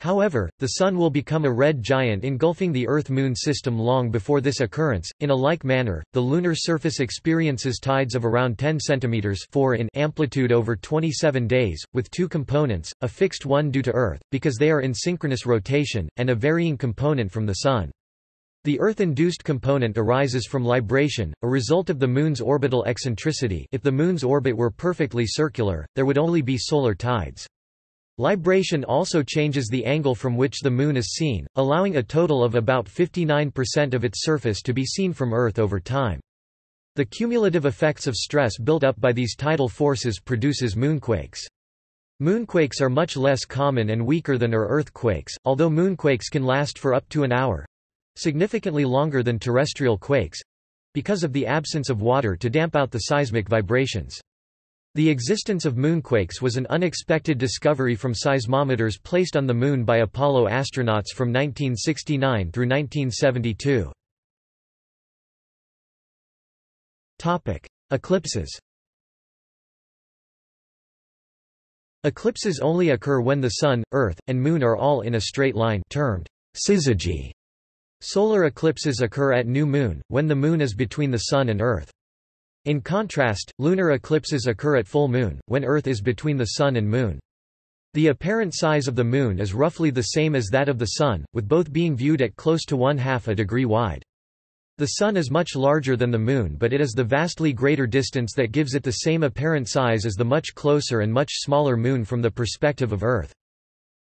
However, the Sun will become a red giant engulfing the Earth-Moon system long before this occurrence. In a like manner, the lunar surface experiences tides of around 10 cm 4 in amplitude over 27 days, with two components, a fixed one due to Earth, because they are in synchronous rotation, and a varying component from the Sun. The Earth-induced component arises from libration, a result of the Moon's orbital eccentricity. If the Moon's orbit were perfectly circular, there would only be solar tides. Libration also changes the angle from which the Moon is seen, allowing a total of about 59% of its surface to be seen from Earth over time. The cumulative effects of stress built up by these tidal forces produces moonquakes. Moonquakes are much less common and weaker than are earthquakes, although moonquakes can last for up to an hour—significantly longer than terrestrial quakes—because of the absence of water to damp out the seismic vibrations. The existence of moonquakes was an unexpected discovery from seismometers placed on the Moon by Apollo astronauts from 1969 through 1972. Eclipses. Eclipses only occur when the Sun, Earth, and Moon are all in a straight line termed syzygy. Solar eclipses occur at new moon, when the Moon is between the Sun and Earth. In contrast, lunar eclipses occur at full moon, when Earth is between the Sun and Moon. The apparent size of the Moon is roughly the same as that of the Sun, with both being viewed at close to 1/2 a degree wide. The Sun is much larger than the Moon, but it is the vastly greater distance that gives it the same apparent size as the much closer and much smaller Moon from the perspective of Earth.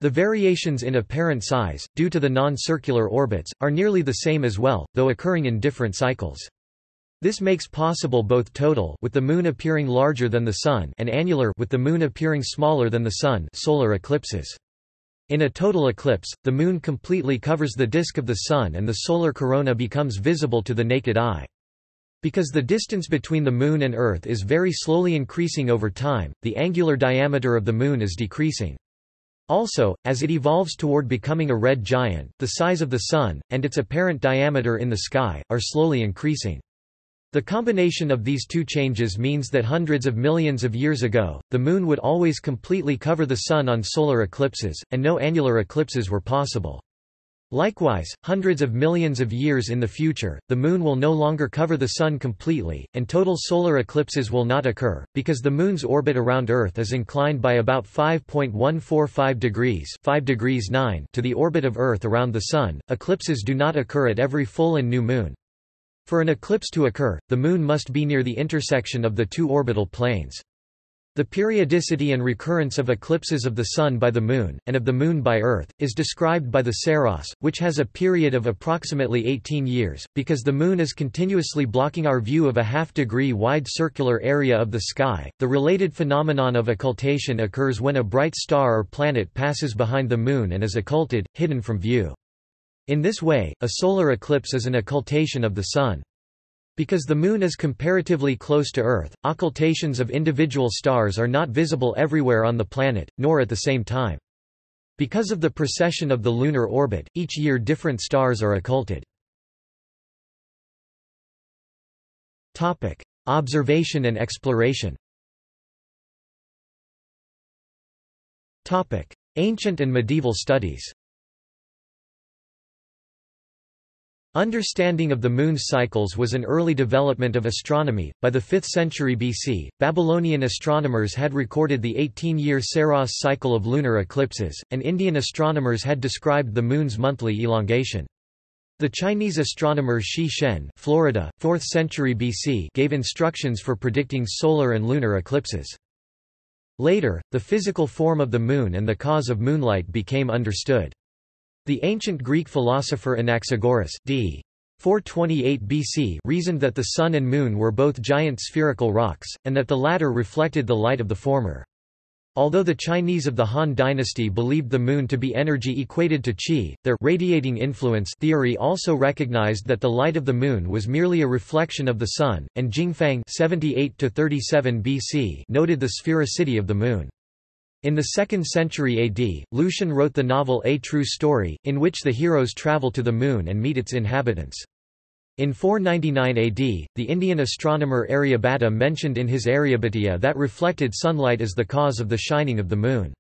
The variations in apparent size, due to the non-circular orbits, are nearly the same as well, though occurring in different cycles. This makes possible both total, with the Moon appearing larger than the Sun, and annular, with the Moon appearing smaller than the Sun, solar eclipses. In a total eclipse, the Moon completely covers the disk of the Sun and the solar corona becomes visible to the naked eye. Because the distance between the Moon and Earth is very slowly increasing over time, the angular diameter of the Moon is decreasing. Also, as it evolves toward becoming a red giant, the size of the Sun, and its apparent diameter in the sky, are slowly increasing. The combination of these two changes means that hundreds of millions of years ago, the Moon would always completely cover the Sun on solar eclipses, and no annular eclipses were possible. Likewise, hundreds of millions of years in the future, the Moon will no longer cover the Sun completely, and total solar eclipses will not occur, because the Moon's orbit around Earth is inclined by about 5.145 degrees (5°9) to the orbit of Earth around the Sun. Eclipses do not occur at every full and new moon. For an eclipse to occur, the Moon must be near the intersection of the two orbital planes. The periodicity and recurrence of eclipses of the Sun by the Moon, and of the Moon by Earth, is described by the LCROSS, which has a period of approximately 18 years, because the Moon is continuously blocking our view of a half-degree wide circular area of the sky. The related phenomenon of occultation occurs when a bright star or planet passes behind the Moon and is occulted, hidden from view. In this way, a solar eclipse is an occultation of the Sun. Because the Moon is comparatively close to Earth, occultations of individual stars are not visible everywhere on the planet, nor at the same time. Because of the precession of the lunar orbit, each year different stars are occulted. Observation and exploration. Ancient and medieval studies. Understanding of the Moon's cycles was an early development of astronomy. By the 5th century BC, Babylonian astronomers had recorded the 18-year LCROSS cycle of lunar eclipses, and Indian astronomers had described the Moon's monthly elongation. The Chinese astronomer Shi Shen, Florida, 4th century BC, gave instructions for predicting solar and lunar eclipses. Later, the physical form of the Moon and the cause of moonlight became understood. The ancient Greek philosopher Anaxagoras d. 428 BC reasoned that the Sun and Moon were both giant spherical rocks, and that the latter reflected the light of the former. Although the Chinese of the Han dynasty believed the Moon to be energy equated to qi, their radiating influence theory also recognized that the light of the Moon was merely a reflection of the Sun, and Jingfang (78–37 BC) noted the sphericity of the Moon. In the 2nd century AD, Lucian wrote the novel A True Story, in which the heroes travel to the Moon and meet its inhabitants. In 499 AD, the Indian astronomer Aryabhata mentioned in his Aryabhatiya that reflected sunlight is the cause of the shining of the moon.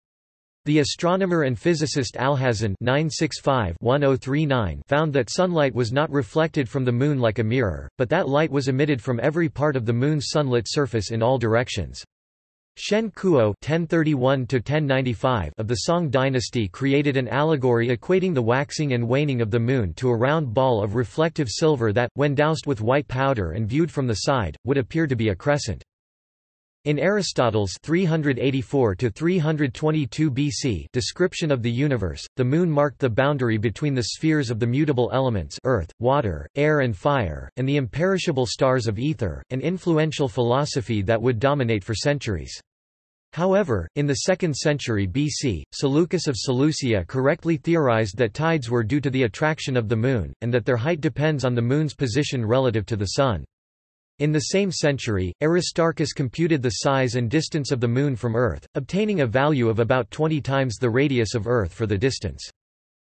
The astronomer and physicist Alhazen (965–1039) found that sunlight was not reflected from the moon like a mirror, but that light was emitted from every part of the moon's sunlit surface in all directions. Shen Kuo (1031–1095) of the Song dynasty created an allegory equating the waxing and waning of the moon to a round ball of reflective silver that, when doused with white powder and viewed from the side, would appear to be a crescent. In Aristotle's 384–322 BC description of the universe, the moon marked the boundary between the spheres of the mutable elements earth, water, air and fire, and the imperishable stars of ether, an influential philosophy that would dominate for centuries. However, in the 2nd century BC, Seleucus of Seleucia correctly theorized that tides were due to the attraction of the moon, and that their height depends on the moon's position relative to the sun. In the same century, Aristarchus computed the size and distance of the Moon from Earth, obtaining a value of about 20 times the radius of Earth for the distance.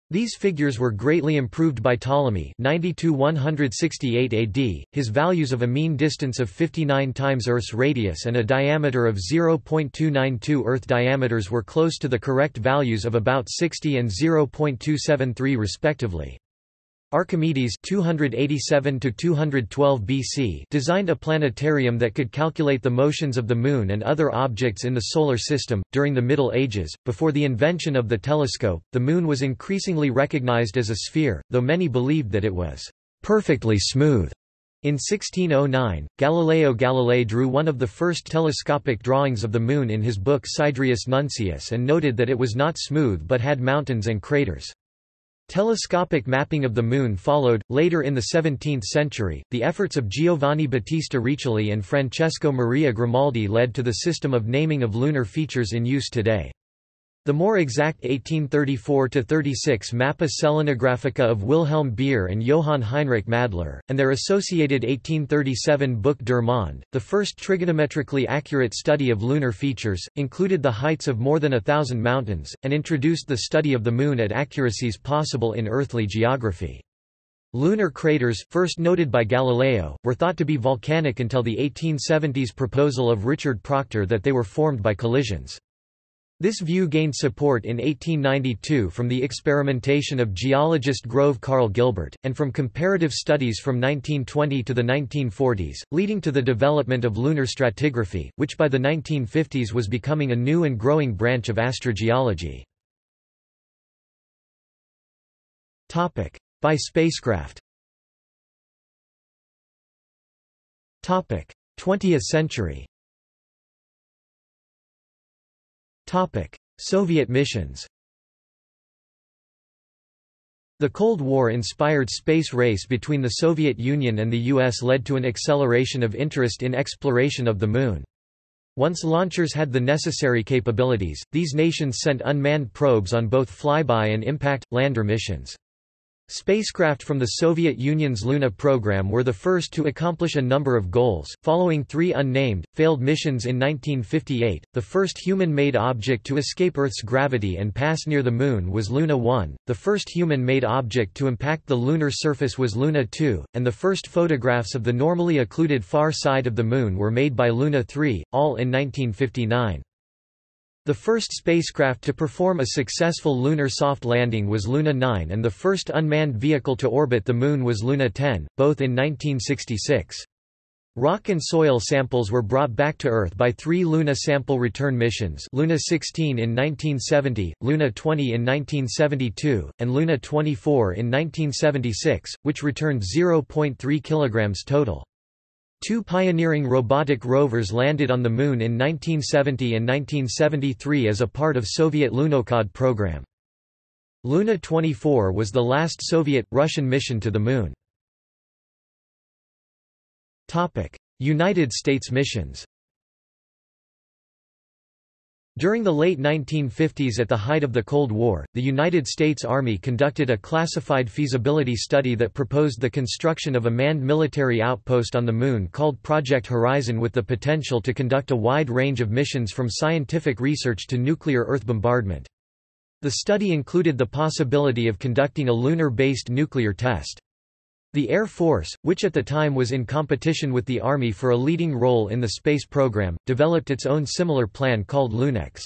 These figures were greatly improved by Ptolemy 90–168 AD, his values of a mean distance of 59 times Earth's radius and a diameter of 0.292 Earth diameters were close to the correct values of about 60 and 0.273 respectively. Archimedes (287–212 BC) designed a planetarium that could calculate the motions of the Moon and other objects in the Solar System. During the Middle Ages, before the invention of the telescope, the Moon was increasingly recognized as a sphere, though many believed that it was perfectly smooth. In 1609, Galileo Galilei drew one of the first telescopic drawings of the Moon in his book Sidereus Nuncius and noted that it was not smooth but had mountains and craters. Telescopic mapping of the Moon followed. Later in the 17th century, the efforts of Giovanni Battista Riccioli and Francesco Maria Grimaldi led to the system of naming of lunar features in use today. The more exact 1834–36 Mappa Selenographica of Wilhelm Beer and Johann Heinrich Madler, and their associated 1837 book Der Monde, the first trigonometrically accurate study of lunar features, included the heights of more than 1,000 mountains, and introduced the study of the Moon at accuracies possible in earthly geography. Lunar craters, first noted by Galileo, were thought to be volcanic until the 1870s proposal of Richard Proctor that they were formed by collisions. This view gained support in 1892 from the experimentation of geologist Grove Carl Gilbert, and from comparative studies from 1920 to the 1940s, leading to the development of lunar stratigraphy, which by the 1950s was becoming a new and growing branch of astrogeology. By spacecraft. 20th century. Soviet missions. The Cold War-inspired space race between the Soviet Union and the US led to an acceleration of interest in exploration of the Moon. Once launchers had the necessary capabilities, these nations sent unmanned probes on both flyby and impact, lander missions. Spacecraft from the Soviet Union's Luna program were the first to accomplish a number of goals. Following three unnamed, failed missions in 1958, the first human-made object to escape Earth's gravity and pass near the Moon was Luna 1, the first human-made object to impact the lunar surface was Luna 2, and the first photographs of the normally occluded far side of the Moon were made by Luna 3, all in 1959. The first spacecraft to perform a successful lunar soft landing was Luna 9 and the first unmanned vehicle to orbit the Moon was Luna 10, both in 1966. Rock and soil samples were brought back to Earth by three Luna sample return missions Luna 16 in 1970, Luna 20 in 1972, and Luna 24 in 1976, which returned 0.3 kilograms total. Two pioneering robotic rovers landed on the Moon in 1970 and 1973 as a part of Soviet Lunokhod program. Luna 24 was the last Soviet-Russian mission to the Moon. United States missions. During the late 1950s, at the height of the Cold War, the United States Army conducted a classified feasibility study that proposed the construction of a manned military outpost on the Moon called Project Horizon, with the potential to conduct a wide range of missions from scientific research to nuclear Earth bombardment. The study included the possibility of conducting a lunar-based nuclear test. The Air Force, which at the time was in competition with the Army for a leading role in the space program, developed its own similar plan called LUNEX.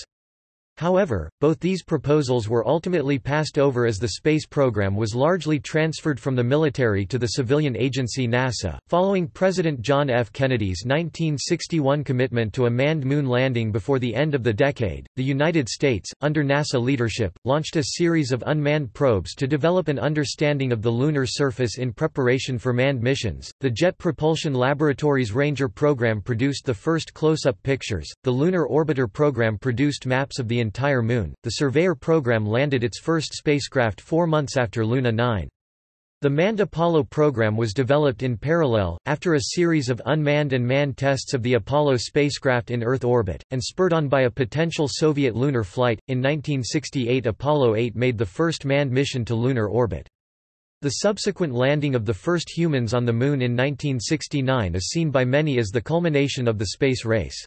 However, both these proposals were ultimately passed over as the space program was largely transferred from the military to the civilian agency NASA. Following President John F. Kennedy's 1961 commitment to a manned moon landing before the end of the decade, the United States, under NASA leadership, launched a series of unmanned probes to develop an understanding of the lunar surface in preparation for manned missions. The Jet Propulsion Laboratory's Ranger program produced the first close-up pictures, the Lunar Orbiter program produced maps of the entire Moon, the Surveyor program landed its first spacecraft 4 months after Luna 9. The manned Apollo program was developed in parallel, after a series of unmanned and manned tests of the Apollo spacecraft in Earth orbit, and spurred on by a potential Soviet lunar flight. In 1968, Apollo 8 made the first manned mission to lunar orbit. The subsequent landing of the first humans on the Moon in 1969 is seen by many as the culmination of the space race.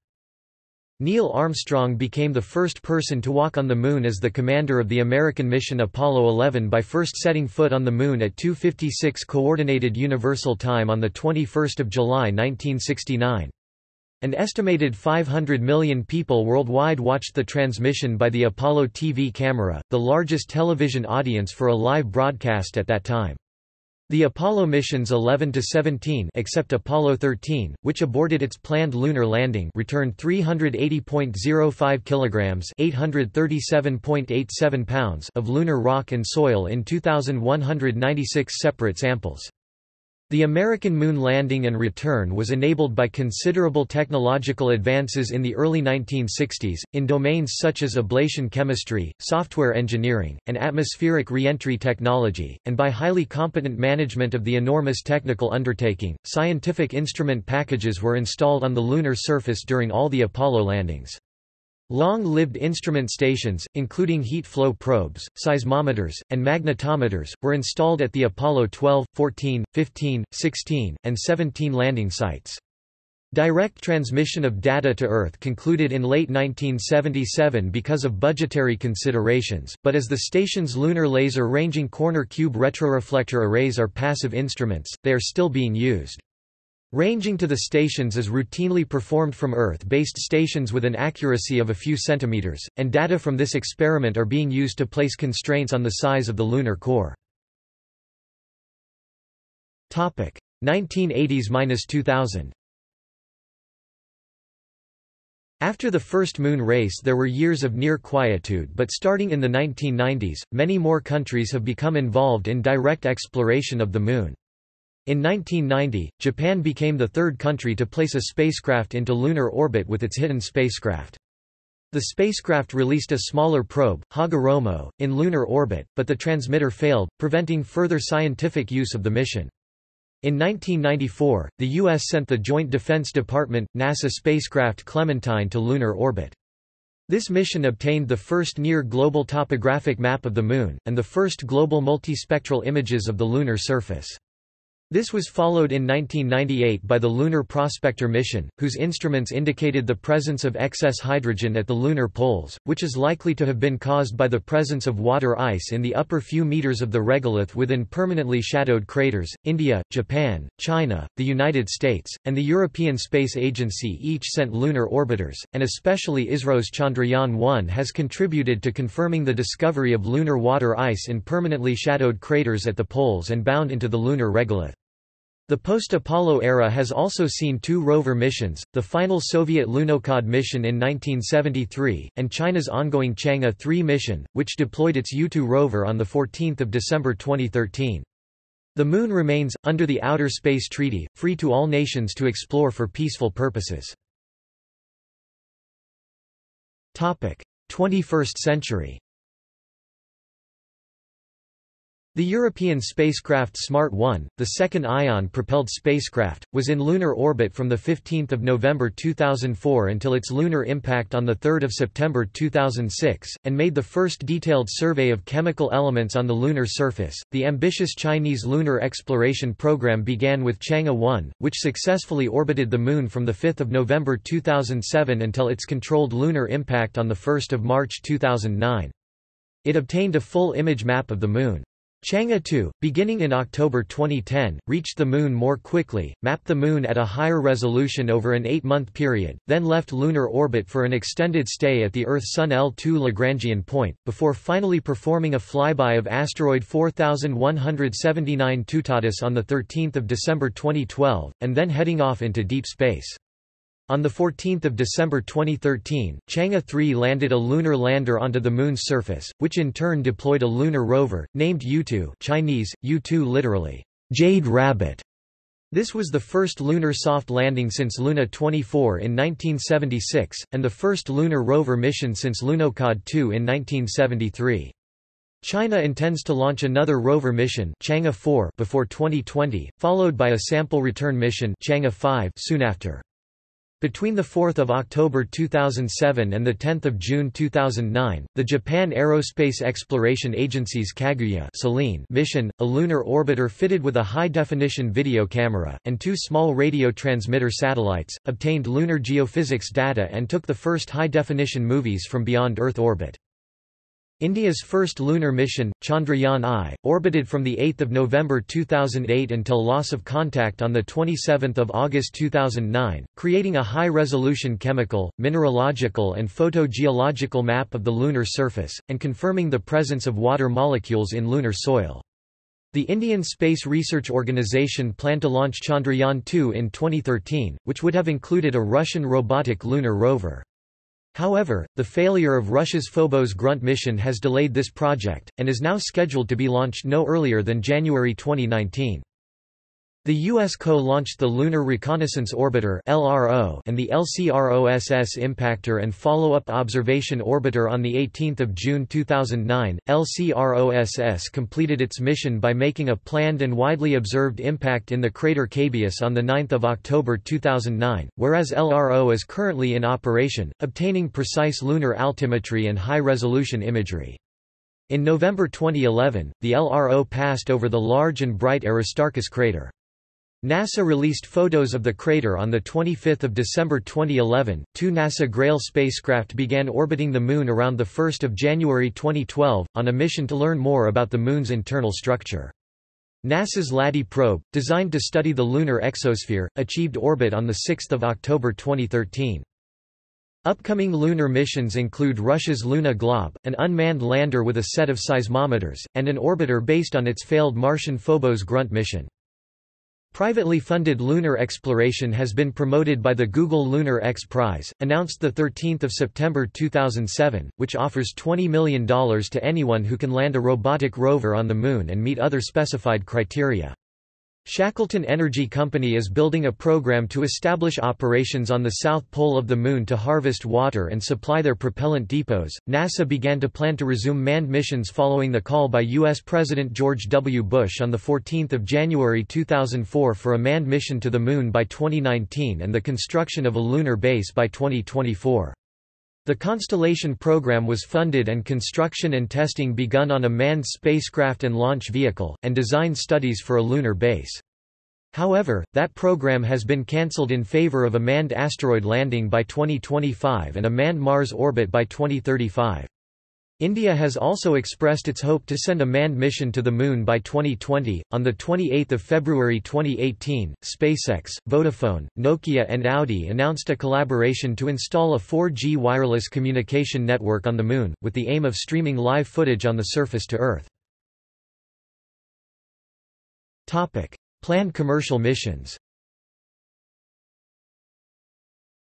Neil Armstrong became the first person to walk on the Moon as the commander of the American mission Apollo 11 by first setting foot on the Moon at 2:56 Coordinated Universal Time on 21 July 1969. An estimated 500 million people worldwide watched the transmission by the Apollo TV camera, the largest television audience for a live broadcast at that time. The Apollo missions 11 to 17, except Apollo 13, which aborted its planned lunar landing, returned 380.05 kilograms (837.87 pounds) of lunar rock and soil in 2,196 separate samples. The American moon landing and return was enabled by considerable technological advances in the early 1960s, in domains such as ablation chemistry, software engineering, and atmospheric re-entry technology, and by highly competent management of the enormous technical undertaking. Scientific instrument packages were installed on the lunar surface during all the Apollo landings. Long-lived instrument stations, including heat flow probes, seismometers, and magnetometers, were installed at the Apollo 12, 14, 15, 16, and 17 landing sites. Direct transmission of data to Earth concluded in late 1977 because of budgetary considerations, but as the station's lunar laser ranging corner cube retroreflector arrays are passive instruments, they are still being used. Ranging to the stations is routinely performed from Earth-based stations with an accuracy of a few centimeters, and data from this experiment are being used to place constraints on the size of the lunar core. 1980s–2000. After the first moon race, there were years of near quietude, but starting in the 1990s, many more countries have become involved in direct exploration of the Moon. In 1990, Japan became the third country to place a spacecraft into lunar orbit with its hidden spacecraft. The spacecraft released a smaller probe, Hagoromo, in lunar orbit, but the transmitter failed, preventing further scientific use of the mission. In 1994, the U.S. sent the Joint Defense Department – NASA spacecraft Clementine to lunar orbit. This mission obtained the first near-global topographic map of the Moon, and the first global multispectral images of the lunar surface. This was followed in 1998 by the Lunar Prospector mission, whose instruments indicated the presence of excess hydrogen at the lunar poles, which is likely to have been caused by the presence of water ice in the upper few meters of the regolith within permanently shadowed craters. India, Japan, China, the United States, and the European Space Agency each sent lunar orbiters, and especially ISRO's Chandrayaan-1 has contributed to confirming the discovery of lunar water ice in permanently shadowed craters at the poles and bound into the lunar regolith. The post-Apollo era has also seen two rover missions, the final Soviet Lunokhod mission in 1973, and China's ongoing Chang'e 3 mission, which deployed its Yutu rover on 14 December 2013. The Moon remains, under the Outer Space Treaty, free to all nations to explore for peaceful purposes. 21st century. The European spacecraft SMART-1, the second ion-propelled spacecraft, was in lunar orbit from 15 November 2004 until its lunar impact on 3 September 2006, and made the first detailed survey of chemical elements on the lunar surface. The ambitious Chinese lunar exploration program began with Chang'e-1, which successfully orbited the Moon from 5 November 2007 until its controlled lunar impact on 1 March 2009. It obtained a full image map of the Moon. Chang'e-2, beginning in October 2010, reached the Moon more quickly, mapped the Moon at a higher resolution over an 8-month period, then left lunar orbit for an extended stay at the Earth-Sun L2 Lagrangian point, before finally performing a flyby of asteroid 4179 Tutatis on 13 December 2012, and then heading off into deep space. On 14 December 2013, Chang'e-3 landed a lunar lander onto the Moon's surface, which in turn deployed a lunar rover, named Yutu (Chinese, Yutu literally, Jade Rabbit). This was the first lunar soft landing since Luna 24 in 1976, and the first lunar rover mission since Lunokhod 2 in 1973. China intends to launch another rover mission, Chang'e-4, before 2020, followed by a sample return mission, Chang'e-5, soon after. Between 4 October 2007 and 10 June 2009, the Japan Aerospace Exploration Agency's Kaguya Selene mission, a lunar orbiter fitted with a high-definition video camera, and two small radio transmitter satellites, obtained lunar geophysics data and took the first high-definition movies from beyond Earth orbit. India's first lunar mission, Chandrayaan-1, orbited from 8 November 2008 until loss of contact on 27 August 2009, creating a high-resolution chemical, mineralogical and photogeological map of the lunar surface, and confirming the presence of water molecules in lunar soil. The Indian Space Research Organisation planned to launch Chandrayaan-2 in 2013, which would have included a Russian robotic lunar rover. However, the failure of Russia's Phobos Grunt mission has delayed this project, and is now scheduled to be launched no earlier than January 2019. The U.S. co-launched the Lunar Reconnaissance Orbiter (LRO) and the LCROSS Impactor and Follow-up Observation Orbiter on 18 June 2009. LCROSS completed its mission by making a planned and widely observed impact in the crater Cabeus on 9 October 2009, whereas LRO is currently in operation, obtaining precise lunar altimetry and high-resolution imagery. In November 2011, the LRO passed over the large and bright Aristarchus crater. NASA released photos of the crater on 25 December 2011. Two NASA Grail spacecraft began orbiting the Moon around 1 January 2012, on a mission to learn more about the Moon's internal structure. NASA's LADEE probe, designed to study the lunar exosphere, achieved orbit on 6 October 2013. Upcoming lunar missions include Russia's Luna Glob, an unmanned lander with a set of seismometers, and an orbiter based on its failed Martian Phobos Grunt mission. Privately funded lunar exploration has been promoted by the Google Lunar X Prize, announced 13 September 2007, which offers $20 million to anyone who can land a robotic rover on the Moon and meet other specified criteria. Shackleton Energy Company is building a program to establish operations on the south pole of the Moon to harvest water and supply their propellant depots. NASA began to plan to resume manned missions following the call by U.S. President George W. Bush on 14 January 2004 for a manned mission to the Moon by 2019 and the construction of a lunar base by 2024. The Constellation program was funded and construction and testing begun on a manned spacecraft and launch vehicle, and design studies for a lunar base. However, that program has been cancelled in favor of a manned asteroid landing by 2025 and a manned Mars orbit by 2035. India has also expressed its hope to send a manned mission to the Moon by 2020. On 28 February 2018, SpaceX, Vodafone, Nokia, and Audi announced a collaboration to install a 4G wireless communication network on the Moon, with the aim of streaming live footage on the surface to Earth. Planned commercial missions.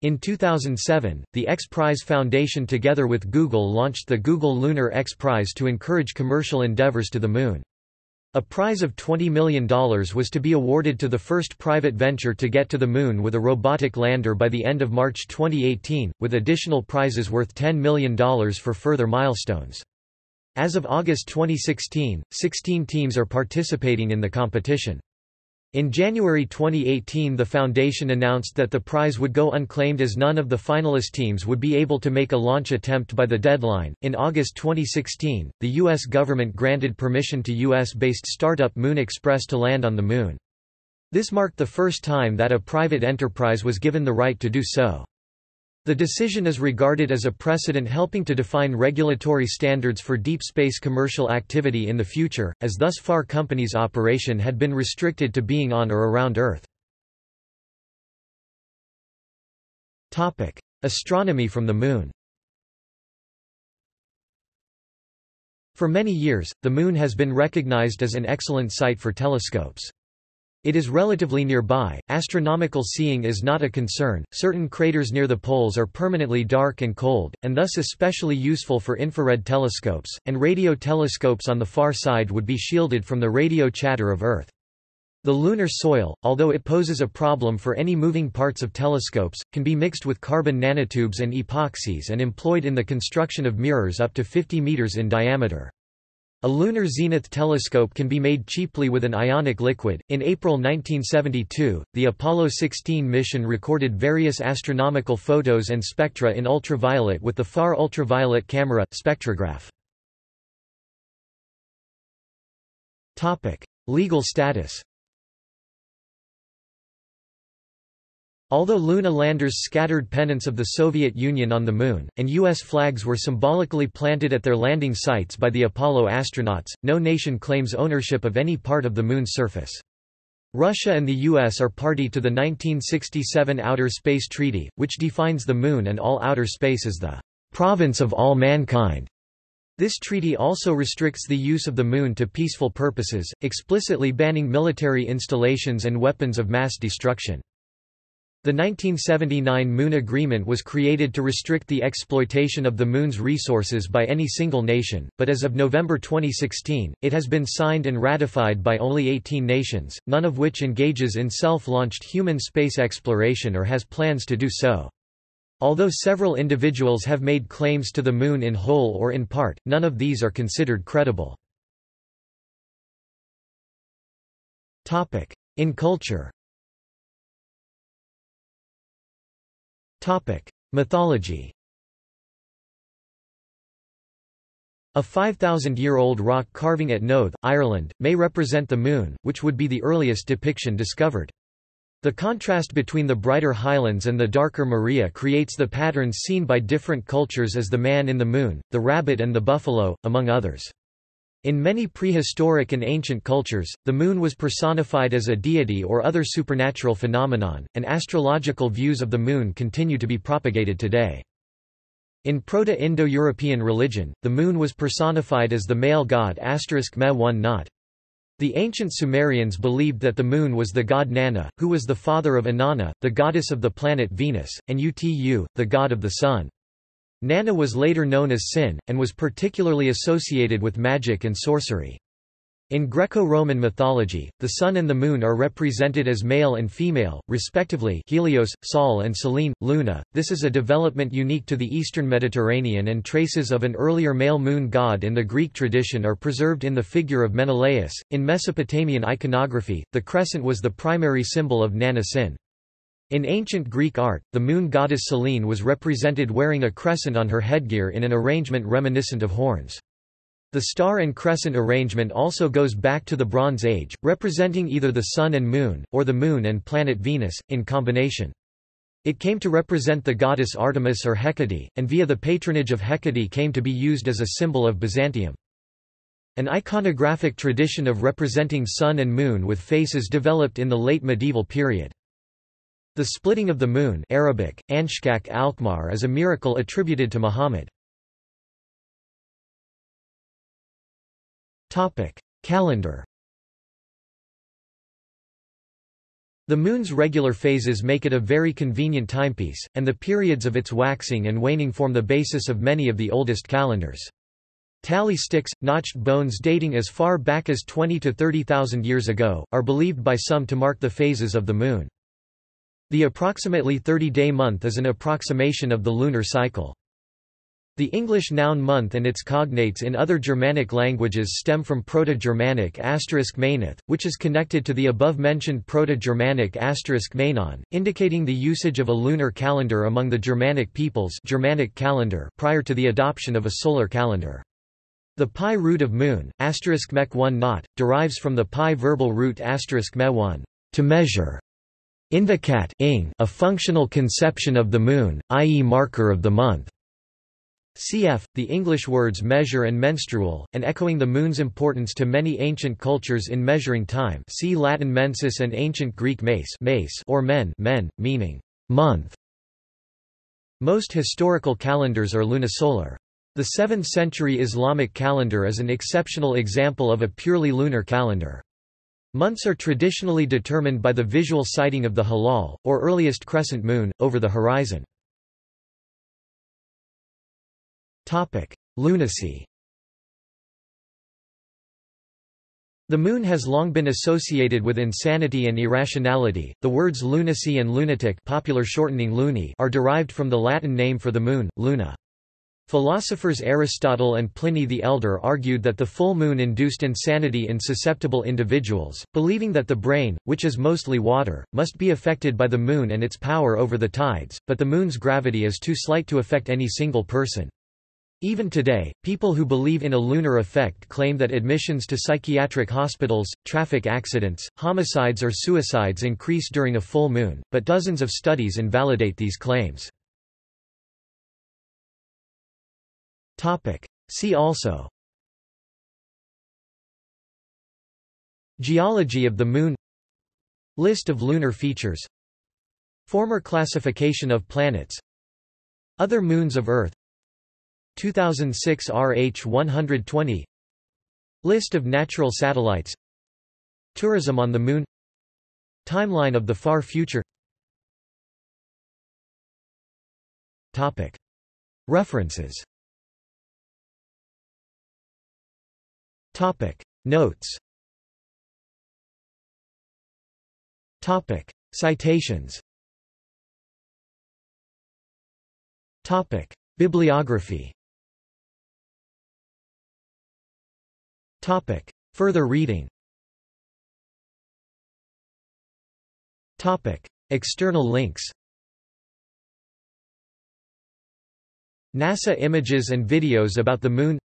In 2007, the X Prize Foundation together with Google launched the Google Lunar X Prize to encourage commercial endeavors to the Moon. A prize of $20 million was to be awarded to the first private venture to get to the Moon with a robotic lander by the end of March 2018, with additional prizes worth $10 million for further milestones. As of August 2016, 16 teams are participating in the competition. In January 2018, the foundation announced that the prize would go unclaimed as none of the finalist teams would be able to make a launch attempt by the deadline. In August 2016, the U.S. government granted permission to U.S.-based startup Moon Express to land on the Moon. This marked the first time that a private enterprise was given the right to do so. The decision is regarded as a precedent helping to define regulatory standards for deep space commercial activity in the future, as thus far companies' operation had been restricted to being on or around Earth. Topic: Astronomy from the Moon. For many years, the Moon has been recognized as an excellent site for telescopes. It is relatively nearby, astronomical seeing is not a concern, certain craters near the poles are permanently dark and cold, and thus especially useful for infrared telescopes, and radio telescopes on the far side would be shielded from the radio chatter of Earth. The lunar soil, although it poses a problem for any moving parts of telescopes, can be mixed with carbon nanotubes and epoxies and employed in the construction of mirrors up to 50 meters in diameter. A lunar zenith telescope can be made cheaply with an ionic liquid. In April 1972, the Apollo 16 mission recorded various astronomical photos and spectra in ultraviolet with the Far Ultraviolet Camera spectrograph. Topic: Legal status. Although Luna landers scattered pennants of the Soviet Union on the Moon, and U.S. flags were symbolically planted at their landing sites by the Apollo astronauts, no nation claims ownership of any part of the Moon's surface. Russia and the U.S. are party to the 1967 Outer Space Treaty, which defines the Moon and all outer space as the province of all mankind. This treaty also restricts the use of the Moon to peaceful purposes, explicitly banning military installations and weapons of mass destruction. The 1979 Moon Agreement was created to restrict the exploitation of the Moon's resources by any single nation, but as of November 2016, it has been signed and ratified by only 18 nations, none of which engages in self-launched human space exploration or has plans to do so. Although several individuals have made claims to the Moon in whole or in part, none of these are considered credible. In culture. Mythology. A 5,000-year-old rock carving at Noath, Ireland, may represent the Moon, which would be the earliest depiction discovered. The contrast between the brighter highlands and the darker Maria creates the patterns seen by different cultures as the man in the moon, the rabbit and the buffalo, among others. In many prehistoric and ancient cultures, the moon was personified as a deity or other supernatural phenomenon, and astrological views of the moon continue to be propagated today. In Proto-Indo-European religion, the moon was personified as the male god *Me1Nat. The ancient Sumerians believed that the moon was the god Nanna, who was the father of Inanna, the goddess of the planet Venus, and Utu, the god of the sun. Nanna was later known as Sin, and was particularly associated with magic and sorcery. In Greco-Roman mythology, the sun and the moon are represented as male and female, respectively, Helios, Sol and Selene, Luna. This is a development unique to the Eastern Mediterranean, and traces of an earlier male moon god in the Greek tradition are preserved in the figure of Menelaus. In Mesopotamian iconography, the crescent was the primary symbol of Nanna Sin. In ancient Greek art, the moon goddess Selene was represented wearing a crescent on her headgear in an arrangement reminiscent of horns. The star and crescent arrangement also goes back to the Bronze Age, representing either the sun and moon, or the moon and planet Venus, in combination. It came to represent the goddess Artemis or Hecate, and via the patronage of Hecate came to be used as a symbol of Byzantium. An iconographic tradition of representing sun and moon with faces developed in the late medieval period. The splitting of the moon Arabic, Anshkak al-Qamar, is a miracle attributed to Muhammad. Calendar. The moon's regular phases make it a very convenient timepiece, and the periods of its waxing and waning form the basis of many of the oldest calendars. Tally sticks, notched bones dating as far back as 20 to 30,000 years ago, are believed by some to mark the phases of the moon. The approximately 30-day month is an approximation of the lunar cycle. The English noun month and its cognates in other Germanic languages stem from Proto-Germanic **maineth, which is connected to the above-mentioned Proto-Germanic **mainon, indicating the usage of a lunar calendar among the Germanic peoples Germanic calendar prior to the adoption of a solar calendar. The Pi root of moon, **mech1not, derives from the Pi verbal root **me1, to measure. Indicat ing, a functional conception of the moon, i.e. marker of the month. Cf. The English words measure and menstrual, and echoing the moon's importance to many ancient cultures in measuring time. See Latin mensis and ancient Greek mace or men, meaning month. Most historical calendars are lunisolar. The 7th century Islamic calendar is an exceptional example of a purely lunar calendar. Months are traditionally determined by the visual sighting of the Hilal, or earliest crescent moon, over the horizon. Topic: Lunacy. The moon has long been associated with insanity and irrationality. The words lunacy and lunatic, popular shortening loony, are derived from the Latin name for the moon, Luna. Philosophers Aristotle and Pliny the Elder argued that the full moon induced insanity in susceptible individuals, believing that the brain, which is mostly water, must be affected by the moon and its power over the tides, but the moon's gravity is too slight to affect any single person. Even today, people who believe in a lunar effect claim that admissions to psychiatric hospitals, traffic accidents, homicides or suicides increase during a full moon, but dozens of studies invalidate these claims. Topic. See also: Geology of the Moon, List of lunar features, Former classification of planets, Other moons of Earth, 2006 RH120, List of natural satellites, Tourism on the Moon, Timeline of the far future. Topic. References. Topic. Notes. Topic. Citations. Topic. Bibliography. Topic. Further reading. Topic. External links. NASA images and videos about the Moon.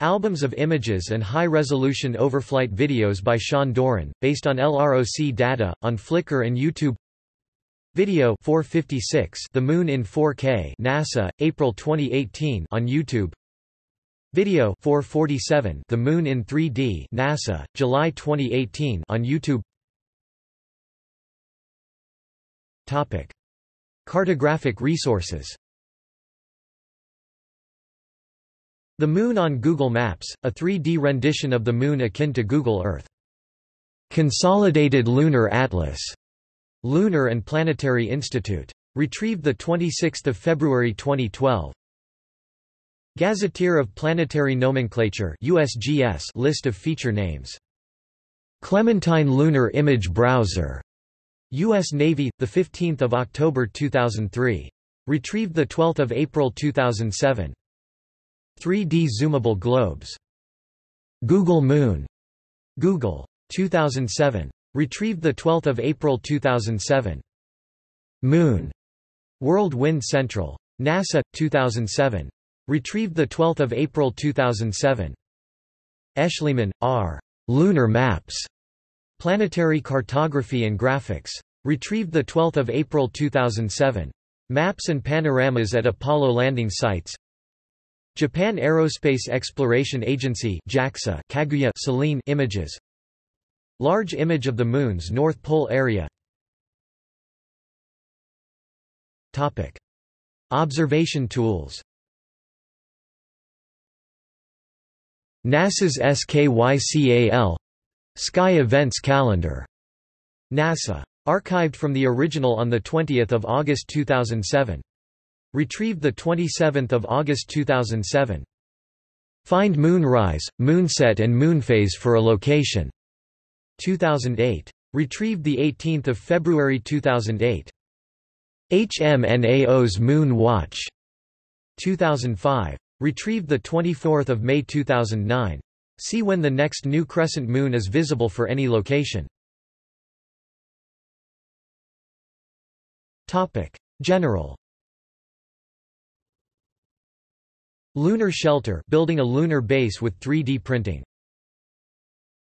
Albums of images and high-resolution overflight videos by Sean Doran, based on LROC data, on Flickr and YouTube. Video 456 The Moon in 4K NASA, April 2018 on YouTube. Video 447 The Moon in 3D NASA, July 2018 on YouTube. Topic. Cartographic resources. The Moon on Google Maps, a 3D rendition of the Moon akin to Google Earth. Consolidated Lunar Atlas. Lunar and Planetary Institute. Retrieved 26 February 2012. Gazetteer of Planetary Nomenclature USGS list of feature names. Clementine Lunar Image Browser. U.S. Navy, 15 October 2003. Retrieved 12 April 2007. 3D zoomable globes. Google Moon. Google. 2007. Retrieved 12 April 2007. Moon. World Wind Central. NASA. 2007. Retrieved 12 April 2007. Eschliman, R. Lunar Maps. Planetary Cartography and Graphics. Retrieved 12 April 2007. Maps and panoramas at Apollo landing sites. Japan Aerospace Exploration Agency JAXA Kaguya Selene images. Large image of the Moon's North Pole area. Topic. Observation tools. NASA's SKYCAL Sky Events Calendar. NASA. Archived from the original on 20 August 2007. Retrieved 27 August 2007. Find Moonrise, Moonset and Moonphase for a location. 2008. Retrieved 18 February 2008. HMNAO's Moon Watch. 2005. Retrieved 24 May 2009. See when the next new crescent moon is visible for any location. General Lunar shelter, building a lunar base with 3D printing.